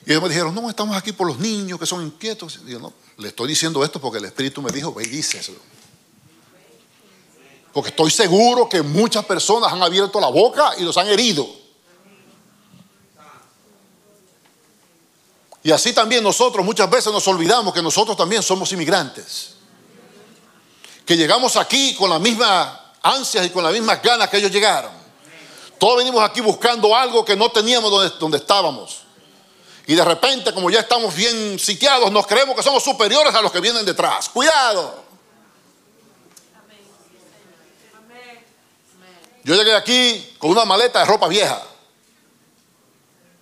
Y ellos me dijeron: no, estamos aquí por los niños que son inquietos. Y yo: no, le estoy diciendo esto porque el Espíritu me dijo: ve y díselo. Porque estoy seguro que muchas personas han abierto la boca y los han herido. Y así también nosotros muchas veces nos olvidamos que nosotros también somos inmigrantes. Que llegamos aquí con las mismas ansias y con las mismas ganas que ellos llegaron. Todos venimos aquí buscando algo que no teníamos donde estábamos. Y de repente, como ya estamos bien sitiados, nos creemos que somos superiores a los que vienen detrás. ¡Cuidado! Yo llegué aquí con una maleta de ropa vieja.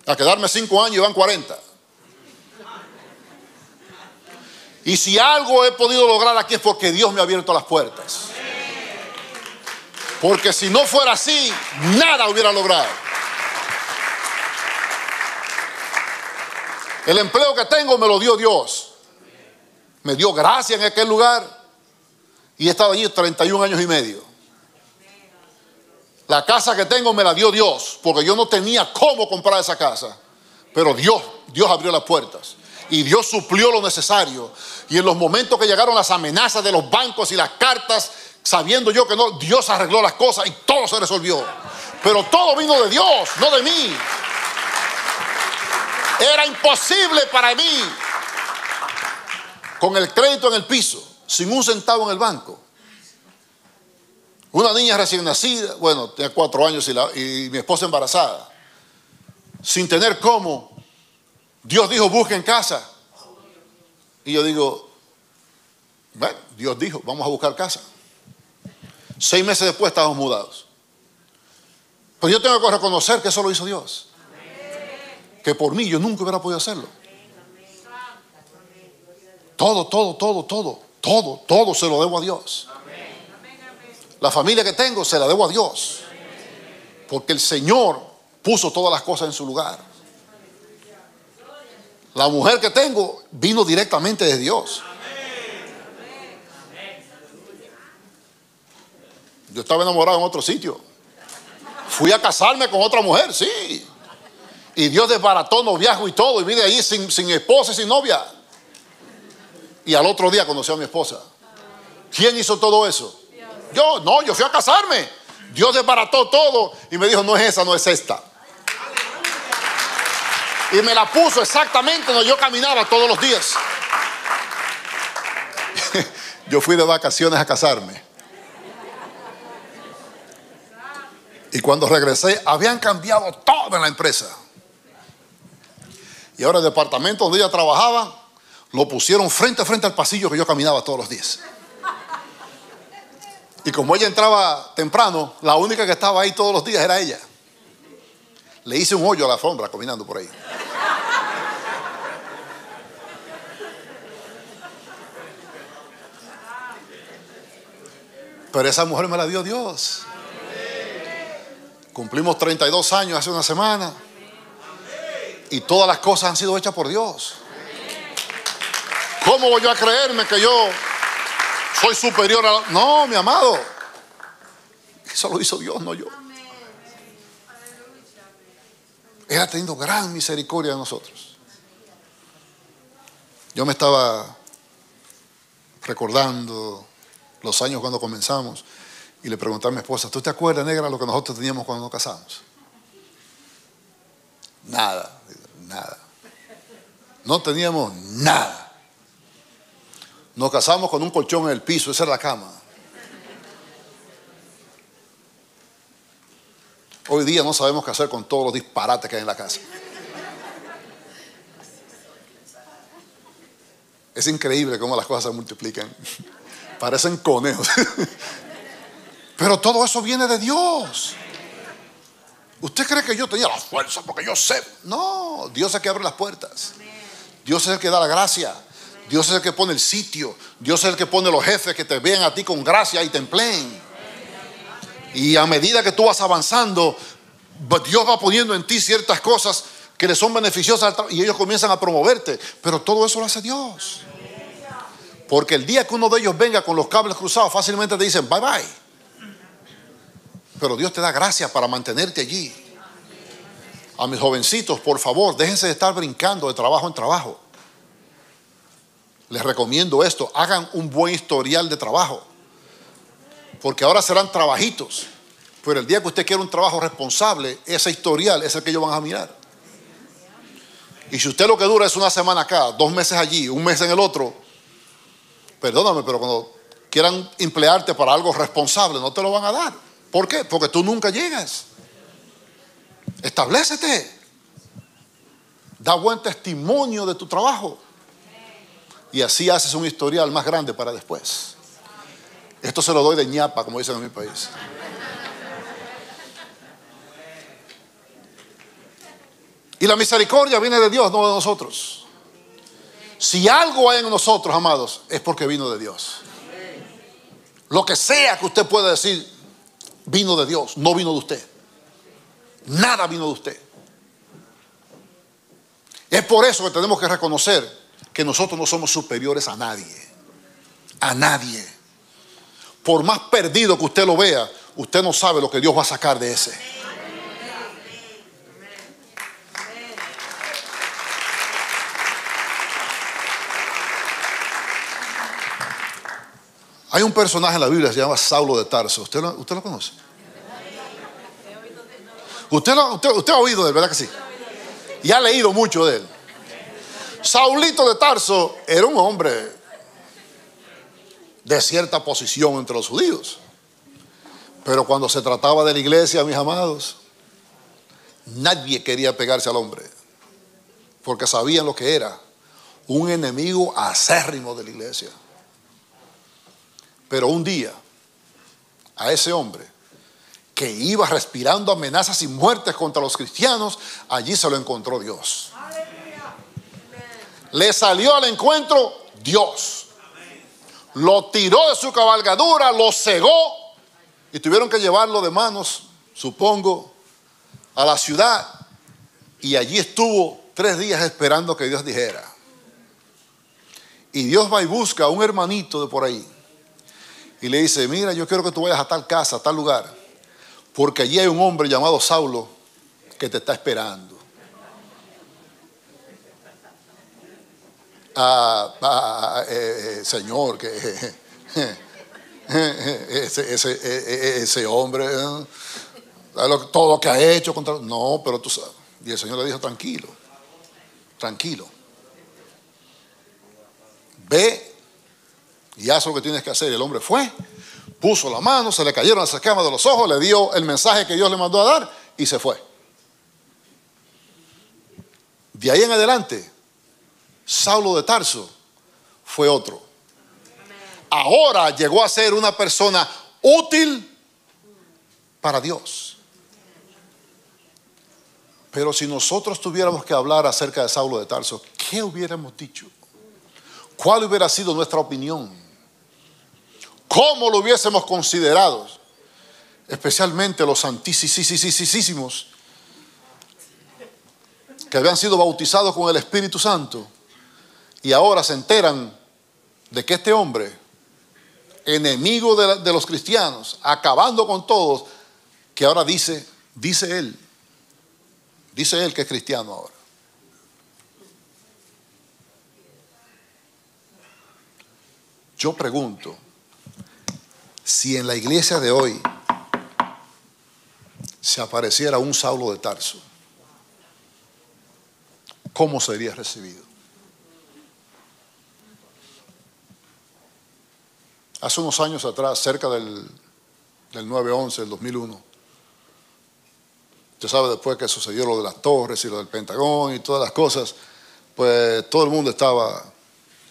A quedarme 5 años y van 40. Y si algo he podido lograr aquí es porque Dios me ha abierto las puertas. Porque si no fuera así, nada hubiera logrado. El empleo que tengo me lo dio Dios. Me dio gracia en aquel lugar y he estado allí 31 años y medio. La casa que tengo me la dio Dios, porque yo no tenía cómo comprar esa casa, pero Dios Dios abrió las puertas y Dios suplió lo necesario. Y en los momentos que llegaron las amenazas de los bancos y las cartas, sabiendo yo que no, Dios arregló las cosas y todo se resolvió. Pero todo vino de Dios, no de mí. Era imposible para mí, con el crédito en el piso, sin un centavo en el banco. Una niña recién nacida, bueno, tenía 4 años y mi esposa embarazada, sin tener cómo. Dios dijo, busquen casa. Y yo digo, bueno, Dios dijo, vamos a buscar casa. 6 meses después estábamos mudados. Pero yo tengo que reconocer que eso lo hizo Dios, que por mí yo nunca hubiera podido hacerlo. Todo se lo debo a Dios. La familia que tengo se la debo a Dios, porque el Señor puso todas las cosas en su lugar. La mujer que tengo vino directamente de Dios. Yo estaba enamorado en otro sitio. Fui a casarme con otra mujer, sí. Y Dios desbarató noviazgo y todo. Y vine ahí sin esposa y sin novia. Y al otro día conocí a mi esposa. ¿Quién hizo todo eso? Yo, no, yo fui a casarme. Dios desbarató todo y me dijo, no es esa, no es esta. Y me la puso exactamente donde yo caminaba todos los días. Yo fui de vacaciones a casarme. Y cuando regresé, habían cambiado todo en la empresa. Y ahora el departamento donde ella trabajaba lo pusieron frente a frente al pasillo que yo caminaba todos los días. Y como ella entraba temprano, la única que estaba ahí todos los días era ella. Le hice un hoyo a la alfombra caminando por ahí. Pero esa mujer me la dio Dios. Cumplimos 32 años hace una semana. Y todas las cosas han sido hechas por Dios. ¿Cómo voy yo a creerme que yo soy superior a... No, mi amado. Eso lo hizo Dios, no yo. Él ha tenido gran misericordia de nosotros. Yo me estaba recordando los años cuando comenzamos y le pregunté a mi esposa, ¿tú te acuerdas, negra, lo que nosotros teníamos cuando nos casamos? Nada. No teníamos nada. Nos casamos con un colchón en el piso, esa era la cama. Hoy día no sabemos qué hacer con todos los disparates que hay en la casa. Es increíble cómo las cosas se multiplican. Parecen conejos. Pero todo eso viene de Dios. ¿Usted cree que yo tenía la fuerza porque yo sé? No, Dios es el que abre las puertas. Dios es el que da la gracia. Dios es el que pone el sitio. Dios es el que pone los jefes que te vean a ti con gracia y te empleen. Y a medida que tú vas avanzando, Dios va poniendo en ti ciertas cosas que le son beneficiosas y ellos comienzan a promoverte. Pero todo eso lo hace Dios. Porque el día que uno de ellos venga con los cables cruzados, fácilmente te dicen bye bye. Pero Dios te da gracia para mantenerte allí. A mis jovencitos, por favor, déjense de estar brincando de trabajo en trabajo. Les recomiendo esto: hagan un buen historial de trabajo. Porque ahora serán trabajitos, pero el día que usted quiera un trabajo responsable, ese historial es el que ellos van a mirar. Y si usted lo que dura es una semana acá, 2 meses allí, 1 mes en el otro, perdóname, pero cuando quieran emplearte para algo responsable, no te lo van a dar. ¿Por qué? Porque tú nunca llegas. Establécete. Da buen testimonio de tu trabajo. Y así haces un historial más grande para después. Esto se lo doy de ñapa, como dicen en mi país. Y la misericordia viene de Dios, no de nosotros. Si algo hay en nosotros, amados, es porque vino de Dios. Lo que sea que usted pueda decir, vino de Dios, no vino de usted. Nada vino de usted. Es por eso que tenemos que reconocer que nosotros no somos superiores a nadie. A nadie. Por más perdido que usted lo vea, usted no sabe lo que Dios va a sacar de ese. Hay un personaje en la Biblia que se llama Saulo de Tarso. ¿Usted lo conoce? ¿Usted ha oído de él, verdad que sí? Y ha leído mucho de él. Saulito de Tarso era un hombre de cierta posición entre los judíos, pero cuando se trataba de la iglesia, mis amados, nadie quería pegarse al hombre, porque sabían lo que era: un enemigo acérrimo de la iglesia. Pero un día, a ese hombre que iba respirando amenazas y muertes contra los cristianos, allí se lo encontró Dios. Le salió al encuentro Dios. Lo tiró de su cabalgadura, lo cegó, y tuvieron que llevarlo de manos, supongo, a la ciudad. Y allí estuvo 3 días esperando que Dios dijera. Y Dios va y busca a un hermanito de por ahí y le dice: mira, yo quiero que tú vayas a tal casa, a tal lugar, porque allí hay un hombre llamado Saulo que te está esperando. Señor, que ese hombre, todo lo que ha hecho contra... No, pero tú sabes. Y el Señor le dijo: tranquilo, tranquilo, ve y haz lo que tienes que hacer. Y el hombre fue, puso la mano, se le cayeron las escamas de los ojos, le dio el mensaje que Dios le mandó a dar y se fue. De ahí en adelante, Saulo de Tarso fue otro. Ahora llegó a ser una persona útil para Dios. Pero si nosotros tuviéramos que hablar acerca de Saulo de Tarso, ¿qué hubiéramos dicho? ¿Cuál hubiera sido nuestra opinión? ¿Cómo lo hubiésemos considerado? Especialmente los santísimos que habían sido bautizados con el Espíritu Santo y ahora se enteran de que este hombre, enemigo de los cristianos, acabando con todos, que ahora dice él que es cristiano ahora. Yo pregunto, si en la iglesia de hoy se apareciera un Saulo de Tarso, ¿cómo sería recibido? Hace unos años atrás, cerca del 9/11, del 2001, usted sabe, después que sucedió lo de las torres y lo del Pentagón y todas las cosas, pues todo el mundo estaba,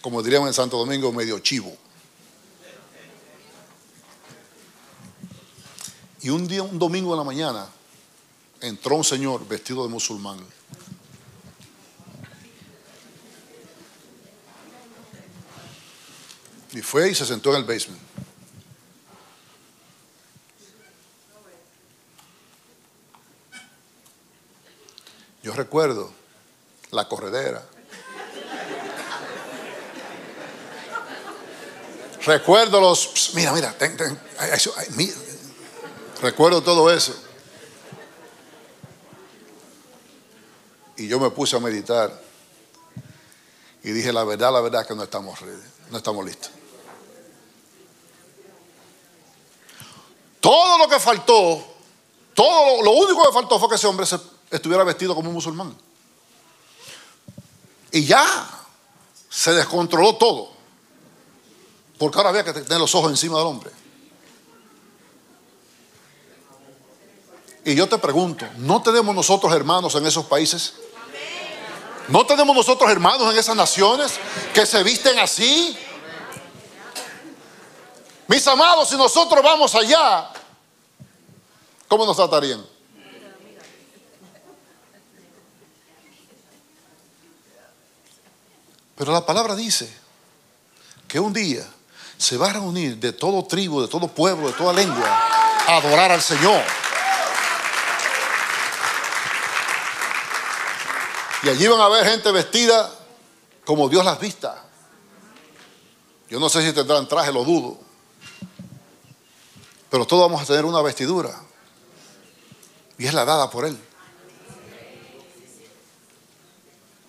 como diríamos en Santo Domingo, medio chivo. Y un día, un domingo en la mañana, entró un señor vestido de musulmán. Y fue y se sentó en el basement. Yo recuerdo la corredera. Recuerdo los... mira, recuerdo todo eso. Y yo me puse a meditar y dije: la verdad que no estamos ready, no estamos listos. Todo lo que faltó, lo único que faltó fue que ese hombre estuviera vestido como un musulmán. Y ya se descontroló todo, porque ahora había que tener los ojos encima del hombre. Y yo te pregunto, ¿no tenemos nosotros hermanos en esos países? ¿No tenemos nosotros hermanos en esas naciones que se visten así? Mis amados, si nosotros vamos allá, ¿cómo nos tratarían? Pero la palabra dice que un día se va a reunir de todo tribu, de todo pueblo, de toda lengua, a adorar al Señor. Y allí van a ver gente vestida como Dios las vista. Yo no sé si tendrán traje, lo dudo, pero todos vamos a tener una vestidura, y es la dada por Él.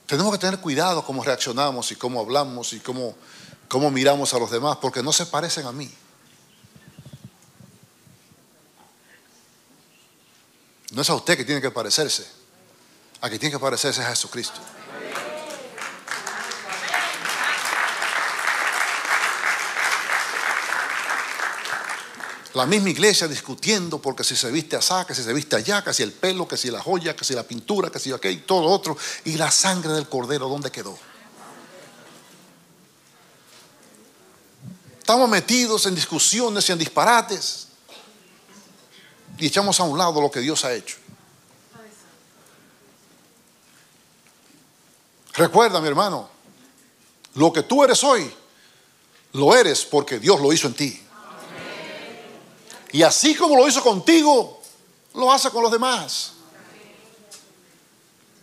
Tenemos que tener cuidado cómo reaccionamos y cómo hablamos y cómo miramos a los demás, porque no se parecen a mí. No es a usted que tiene que parecerse. A quien tiene que parecerse es a Jesucristo. La misma iglesia discutiendo porque si se viste asá, que si se viste allá, que si el pelo, que si la joya, que si la pintura, que si aquello y todo lo otro. Y la sangre del cordero, ¿dónde quedó? Estamos metidos en discusiones y en disparates y echamos a un lado lo que Dios ha hecho. Recuerda, mi hermano, lo que tú eres hoy, lo eres porque Dios lo hizo en ti. Y así como lo hizo contigo, lo hace con los demás.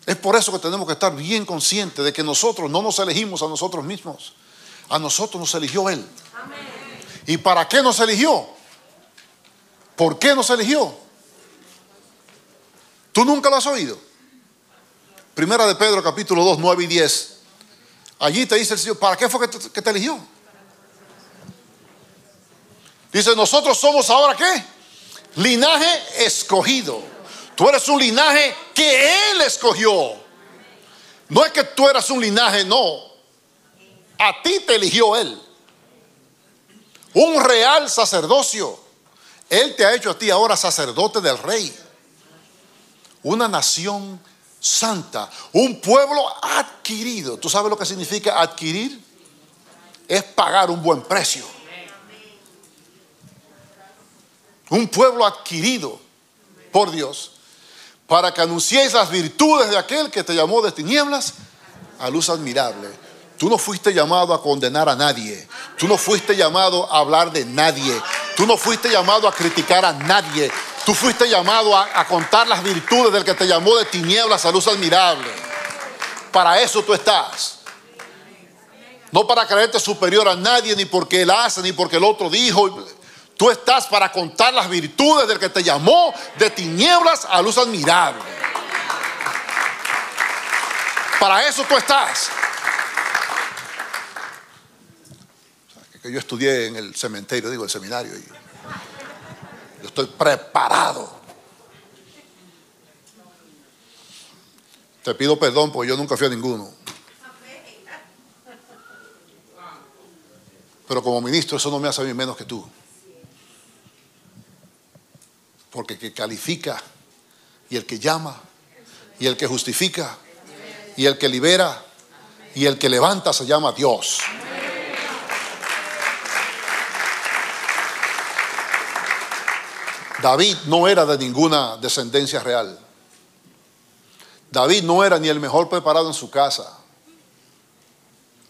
Es por eso que tenemos que estar bien conscientes de que nosotros no nos elegimos a nosotros mismos. A nosotros nos eligió Él. ¿Y para qué nos eligió? ¿Por qué nos eligió? ¿Tú nunca lo has oído? Primera de Pedro capítulo 2, 9 y 10. Allí te dice el Señor, ¿para qué fue que te eligió? Dice, nosotros somos ahora ¿qué? Linaje escogido. Tú eres un linaje que Él escogió. No es que tú eras un linaje, no. A ti te eligió Él. Un real sacerdocio. Él te ha hecho a ti ahora sacerdote del Rey. Una nación santa. Un pueblo adquirido. ¿Tú sabes lo que significa adquirir? Es pagar un buen precio. Un pueblo adquirido por Dios, para que anunciéis las virtudes de aquel que te llamó de tinieblas a luz admirable. Tú no fuiste llamado a condenar a nadie. Tú no fuiste llamado a hablar de nadie. Tú no fuiste llamado a criticar a nadie. Tú fuiste llamado a contar las virtudes del que te llamó de tinieblas a luz admirable. Para eso tú estás. No para creerte superior a nadie, ni porque él hace, ni porque el otro dijo. Tú estás para contar las virtudes del que te llamó de tinieblas a luz admirable. Para eso tú estás. O sea, que yo estudié en el cementerio, digo el seminario. Y yo estoy preparado. Te pido perdón porque yo nunca fui a ninguno. Pero como ministro eso no me hace a mí menos que tú. Porque el que califica, y el que llama, y el que justifica, y el que libera, y el que levanta se llama Dios. David no era de ninguna descendencia real. David no era ni el mejor preparado en su casa.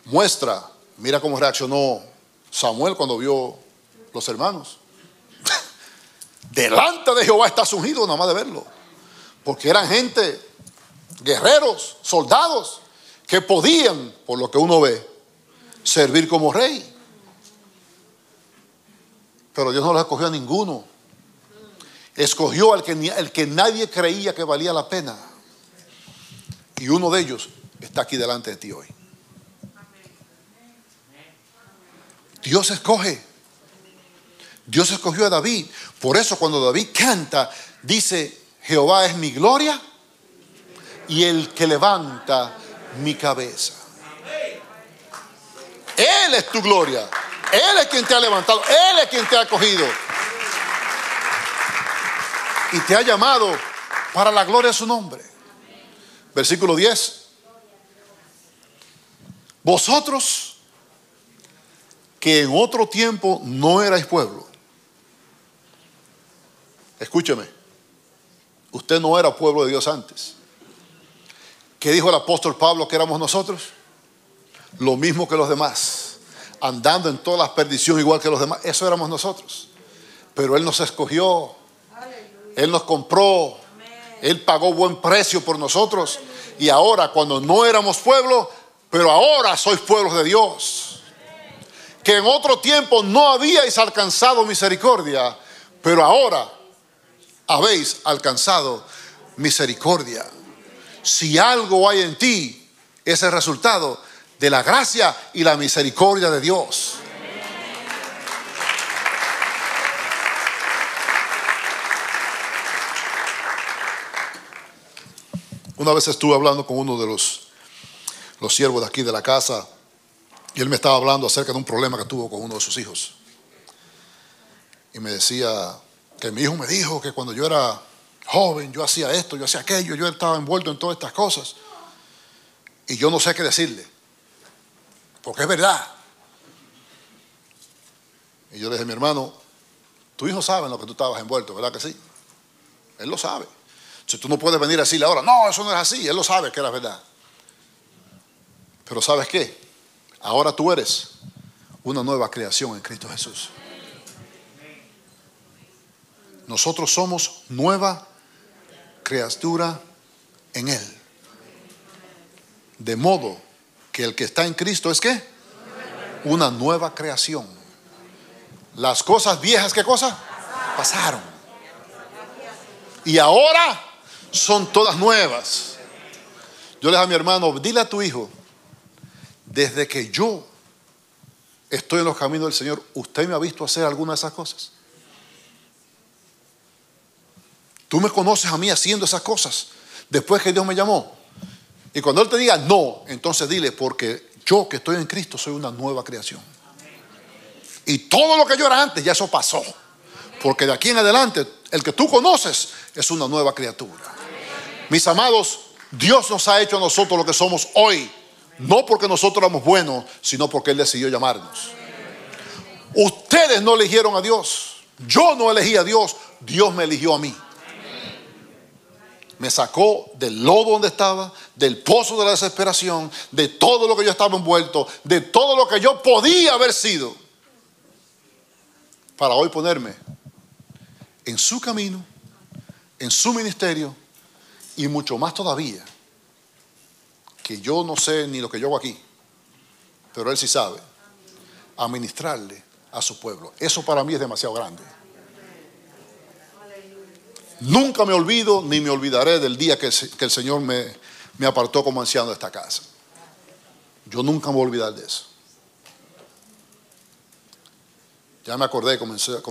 Muestra, mira cómo reaccionó Samuel cuando vio los hermanos. Delante de Jehová estás ungido, nada más de verlo. Porque eran gente, guerreros, soldados, que podían, por lo que uno ve, servir como rey. Pero Dios no los escogió a ninguno. Escogió al que nadie creía que valía la pena. Y uno de ellos está aquí delante de ti hoy. Dios escoge. Dios escogió a David. Por eso cuando David canta, dice, Jehová es mi gloria y el que levanta mi cabeza. Él es tu gloria. Él es quien te ha levantado. Él es quien te ha acogido. Y te ha llamado para la gloria de su nombre. Versículo 10. Vosotros que en otro tiempo no erais pueblo. Escúcheme, usted no era pueblo de Dios antes. ¿Qué dijo el apóstol Pablo que éramos nosotros? Lo mismo que los demás, andando en todas las perdiciones igual que los demás. Eso éramos nosotros. Pero Él nos escogió, Él nos compró, Él pagó buen precio por nosotros. Y ahora cuando no éramos pueblo, pero ahora sois pueblos de Dios. Que en otro tiempo no habíais alcanzado misericordia, pero ahora habéis alcanzado misericordia. Si algo hay en ti, es el resultado de la gracia y la misericordia de Dios. Una vez estuve hablando con uno de los siervos de aquí de la casa y él me estaba hablando acerca de un problema que tuvo con uno de sus hijos. Y me decía que mi hijo me dijo que cuando yo era joven, yo hacía esto, yo hacía aquello, yo estaba envuelto en todas estas cosas. Y yo no sé qué decirle, porque es verdad. Y yo le dije, mi hermano, tu hijo sabe en lo que tú estabas envuelto, ¿verdad que sí? Él lo sabe. Si tú no puedes venir a decirle ahora, no, eso no es así, él lo sabe que era verdad. Pero ¿sabes qué? Ahora tú eres una nueva creación en Cristo Jesús. Nosotros somos nueva criatura en Él. De modo que el que está en Cristo es ¿qué? Una nueva creación. Las cosas viejas, ¿qué cosa? Pasaron. Y ahora son todas nuevas. Yo le dije a mi hermano, dile a tu hijo, desde que yo estoy en los caminos del Señor, ¿usted me ha visto hacer alguna de esas cosas? Tú me conoces a mí haciendo esas cosas después que Dios me llamó. Y cuando Él te diga no, entonces dile, porque yo que estoy en Cristo soy una nueva creación. Y todo lo que yo era antes, ya eso pasó. Porque de aquí en adelante, el que tú conoces es una nueva criatura. Mis amados, Dios nos ha hecho a nosotros lo que somos hoy. No porque nosotros éramos buenos, sino porque Él decidió llamarnos. Ustedes no eligieron a Dios. Yo no elegí a Dios. Dios me eligió a mí. Me sacó del lodo donde estaba, del pozo de la desesperación, de todo lo que yo estaba envuelto, de todo lo que yo podía haber sido, para hoy ponerme en su camino, en su ministerio y mucho más todavía, que yo no sé ni lo que yo hago aquí, pero Él sí sabe, administrarle a su pueblo. Eso para mí es demasiado grande. Nunca me olvido ni me olvidaré del día que el Señor me apartó como anciano de esta casa. Yo nunca me voy a olvidar de eso. Ya me acordé,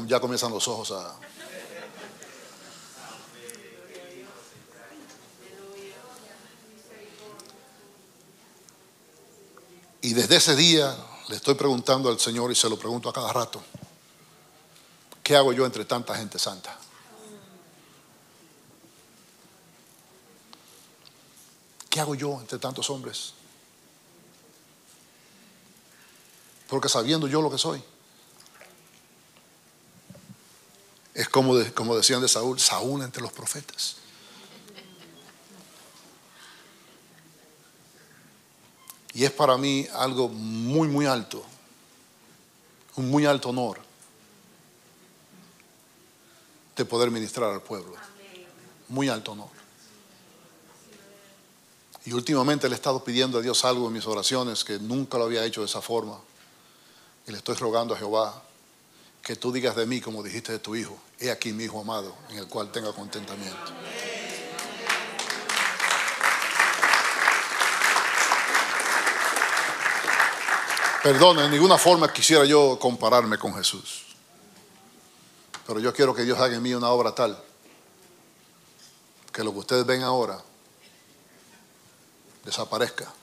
ya comienzan los ojos a... Y desde ese día le estoy preguntando al Señor, y se lo pregunto a cada rato, ¿qué hago yo entre tanta gente santa? ¿Qué hago yo entre tantos hombres? Porque sabiendo yo lo que soy, es como decían de Saúl, Saúl entre los profetas. Y es para mí algo muy, muy alto, un muy alto honor de poder ministrar al pueblo. Muy alto honor. Y últimamente le he estado pidiendo a Dios algo en mis oraciones que nunca lo había hecho de esa forma. Y le estoy rogando a Jehová que tú digas de mí como dijiste de tu hijo: he aquí mi hijo amado, en el cual tenga contentamiento. Perdón, en ninguna forma quisiera yo compararme con Jesús. Pero yo quiero que Dios haga en mí una obra tal que lo que ustedes ven ahora desaparezca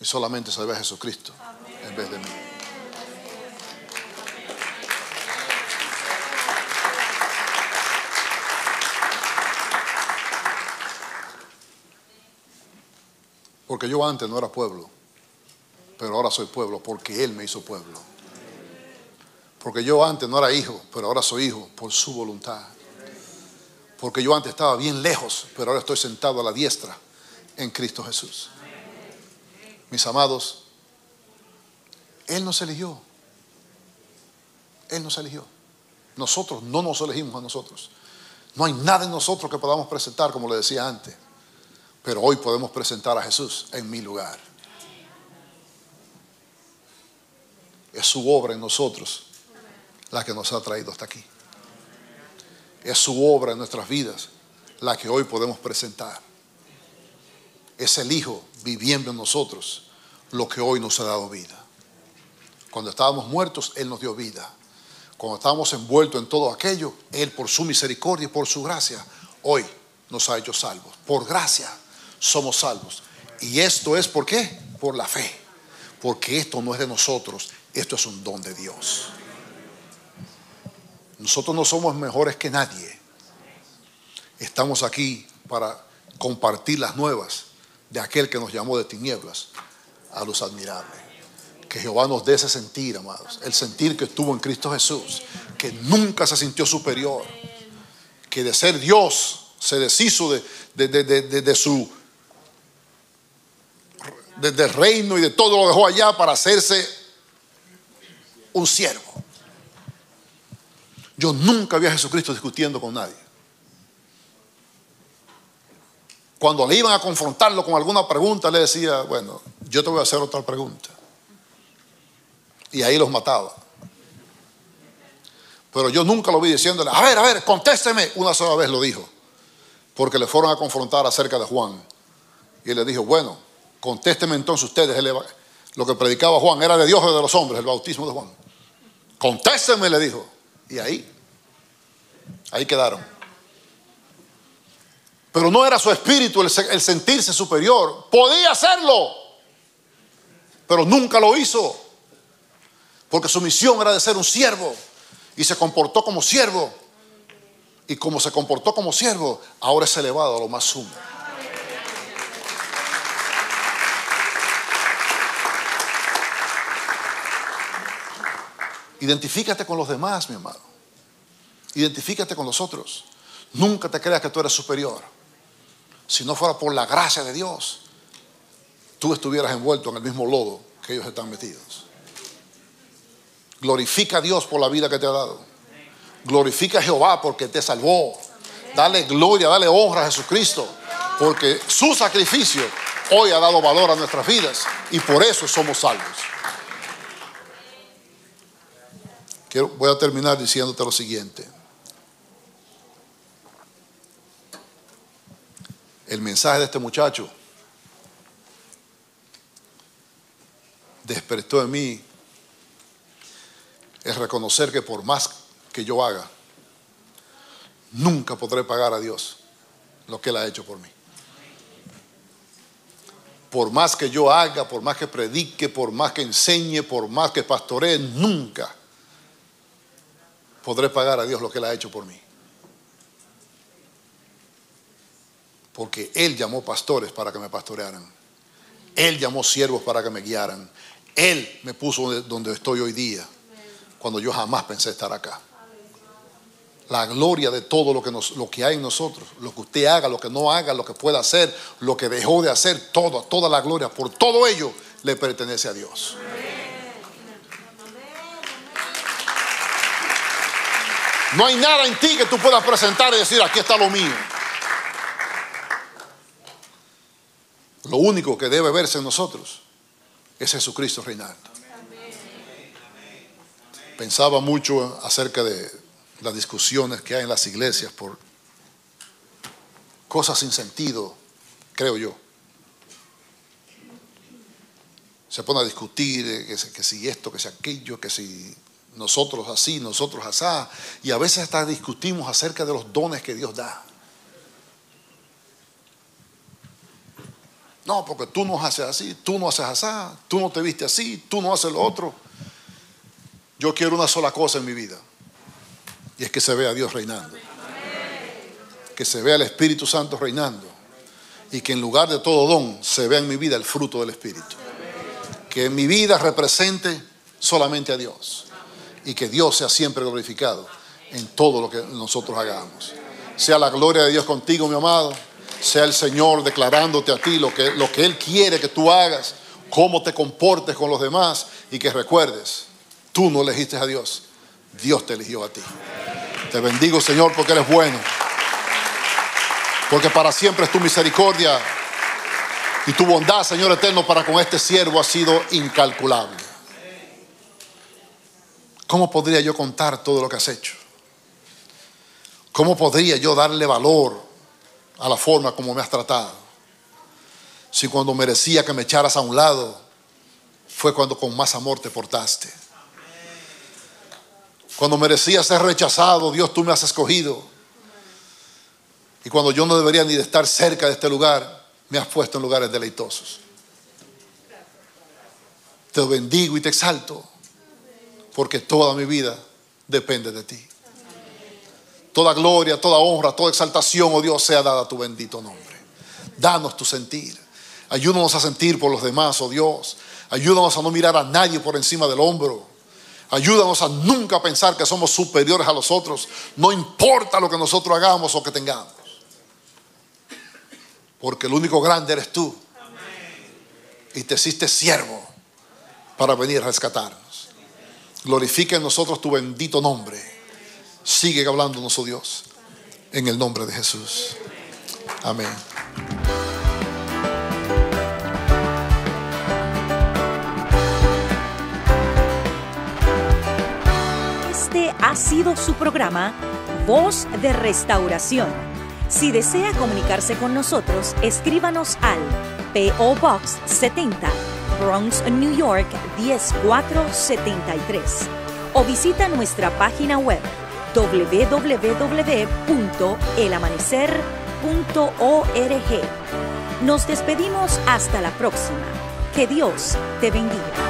y solamente se ve a Jesucristo en vez de mí. Porque yo antes no era pueblo, pero ahora soy pueblo porque Él me hizo pueblo. Porque yo antes no era hijo, pero ahora soy hijo por su voluntad. Porque yo antes estaba bien lejos, pero ahora estoy sentado a la diestra en Cristo Jesús. Mis amados, Él nos eligió. Él nos eligió. Nosotros no nos elegimos a nosotros. No hay nada en nosotros que podamos presentar, como le decía antes. Pero hoy podemos presentar a Jesús en mi lugar. Es su obra en nosotros la que nos ha traído hasta aquí. Es su obra en nuestras vidas la que hoy podemos presentar. Es el Hijo viviendo en nosotros lo que hoy nos ha dado vida. Cuando estábamos muertos, Él nos dio vida. Cuando estábamos envueltos en todo aquello, Él por su misericordia y por su gracia, hoy nos ha hecho salvos. Por gracia somos salvos. Y esto es, ¿por qué? Por la fe. Porque esto no es de nosotros, esto es un don de Dios. Nosotros no somos mejores que nadie. Estamos aquí para compartir las nuevas de aquel que nos llamó de tinieblas a luz admirable. Que Jehová nos dé ese sentir, amados, el sentir que tuvo en Cristo Jesús, que nunca se sintió superior, que de ser Dios se deshizo de su reino y de todo lo dejó allá para hacerse un siervo. Yo nunca vi a Jesucristo discutiendo con nadie. Cuando le iban a confrontarlo con alguna pregunta, le decía, bueno, yo te voy a hacer otra pregunta. Y ahí los mataba. Pero yo nunca lo vi diciéndole, a ver, contésteme. Una sola vez lo dijo, porque le fueron a confrontar acerca de Juan. Y él le dijo, bueno, contésteme entonces ustedes. Lo que predicaba Juan era de Dios o de los hombres, el bautismo de Juan. Contésteme, le dijo. Y ahí quedaron. Pero no era su espíritu el sentirse superior. Podía hacerlo, pero nunca lo hizo, porque su misión era de ser un siervo, y se comportó como siervo. Y como se comportó como siervo, ahora es elevado a lo más sumo. Identifícate con los demás, mi amado. Identifícate con los otros. Nunca te creas que tú eres superior. Si no fuera por la gracia de Dios, tú estuvieras envuelto en el mismo lodo que ellos están metidos. Glorifica a Dios por la vida que te ha dado. Glorifica a Jehová porque te salvó. Dale gloria, dale honra a Jesucristo, porque su sacrificio hoy ha dado valor a nuestras vidas, y por eso somos salvos. Voy a terminar diciéndote lo siguiente. El mensaje de este muchacho despertó en mí el reconocer que por más que yo haga, nunca podré pagar a Dios lo que Él ha hecho por mí. Por más que yo haga, por más que predique, por más que enseñe, por más que pastoree, nunca podré pagar a Dios lo que Él ha hecho por mí. Porque Él llamó pastores para que me pastorearan. Él llamó siervos para que me guiaran. Él me puso donde estoy hoy día, cuando yo jamás pensé estar acá. La gloria de todo lo que hay en nosotros, lo que usted haga, lo que no haga, lo que pueda hacer, lo que dejó de hacer, toda la gloria, por todo ello, le pertenece a Dios. No hay nada en ti que tú puedas presentar y decir, aquí está lo mío. Lo único que debe verse en nosotros es Jesucristo reinando. Pensaba mucho acerca de las discusiones que hay en las iglesias por cosas sin sentido, creo yo. Se pone a discutir que si esto, que si aquello, que si nosotros así, nosotros asá. Y a veces hasta discutimos acerca de los dones que Dios da. No, porque tú no haces así, tú no haces asá, tú no te viste así, tú no haces lo otro. Yo quiero una sola cosa en mi vida, y es que se vea a Dios reinando. Que se vea el Espíritu Santo reinando, y que en lugar de todo don se vea en mi vida el fruto del Espíritu. Que en mi vida represente solamente a Dios, y que Dios sea siempre glorificado en todo lo que nosotros hagamos. Sea la gloria de Dios contigo, mi amado. Sea el Señor declarándote a ti lo que Él quiere que tú hagas, cómo te comportes con los demás, y que recuerdes, tú no elegiste a Dios, Dios te eligió a ti. Te bendigo, Señor, porque eres bueno, porque para siempre es tu misericordia, y tu bondad, Señor eterno, para con este siervo ha sido incalculable. ¿Cómo podría yo contar todo lo que has hecho? ¿Cómo podría yo darle valor a la forma como me has tratado? Si cuando merecía que me echaras a un lado, fue cuando con más amor te portaste. Cuando merecía ser rechazado, Dios, tú me has escogido. Y cuando yo no debería ni de estar cerca de este lugar, me has puesto en lugares deleitosos. Te bendigo y te exalto, porque toda mi vida depende de ti. Toda gloria, toda honra, toda exaltación, oh Dios, sea dada a tu bendito nombre. Danos tu sentir. Ayúdanos a sentir por los demás, oh Dios. Ayúdanos a no mirar a nadie por encima del hombro. Ayúdanos a nunca pensar que somos superiores a los otros. No importa lo que nosotros hagamos o que tengamos, porque el único grande eres tú. Y te hiciste siervo para venir a rescatarnos. Glorifica en nosotros tu bendito nombre. Sigue hablándonos, oh Dios, en el nombre de Jesús. Amén. Ha sido su programa Voz de Restauración. Si desea comunicarse con nosotros, escríbanos al P.O. Box 70, Bronx, New York 10473, o visita nuestra página web www.elamanecer.org. Nos despedimos hasta la próxima. Que Dios te bendiga.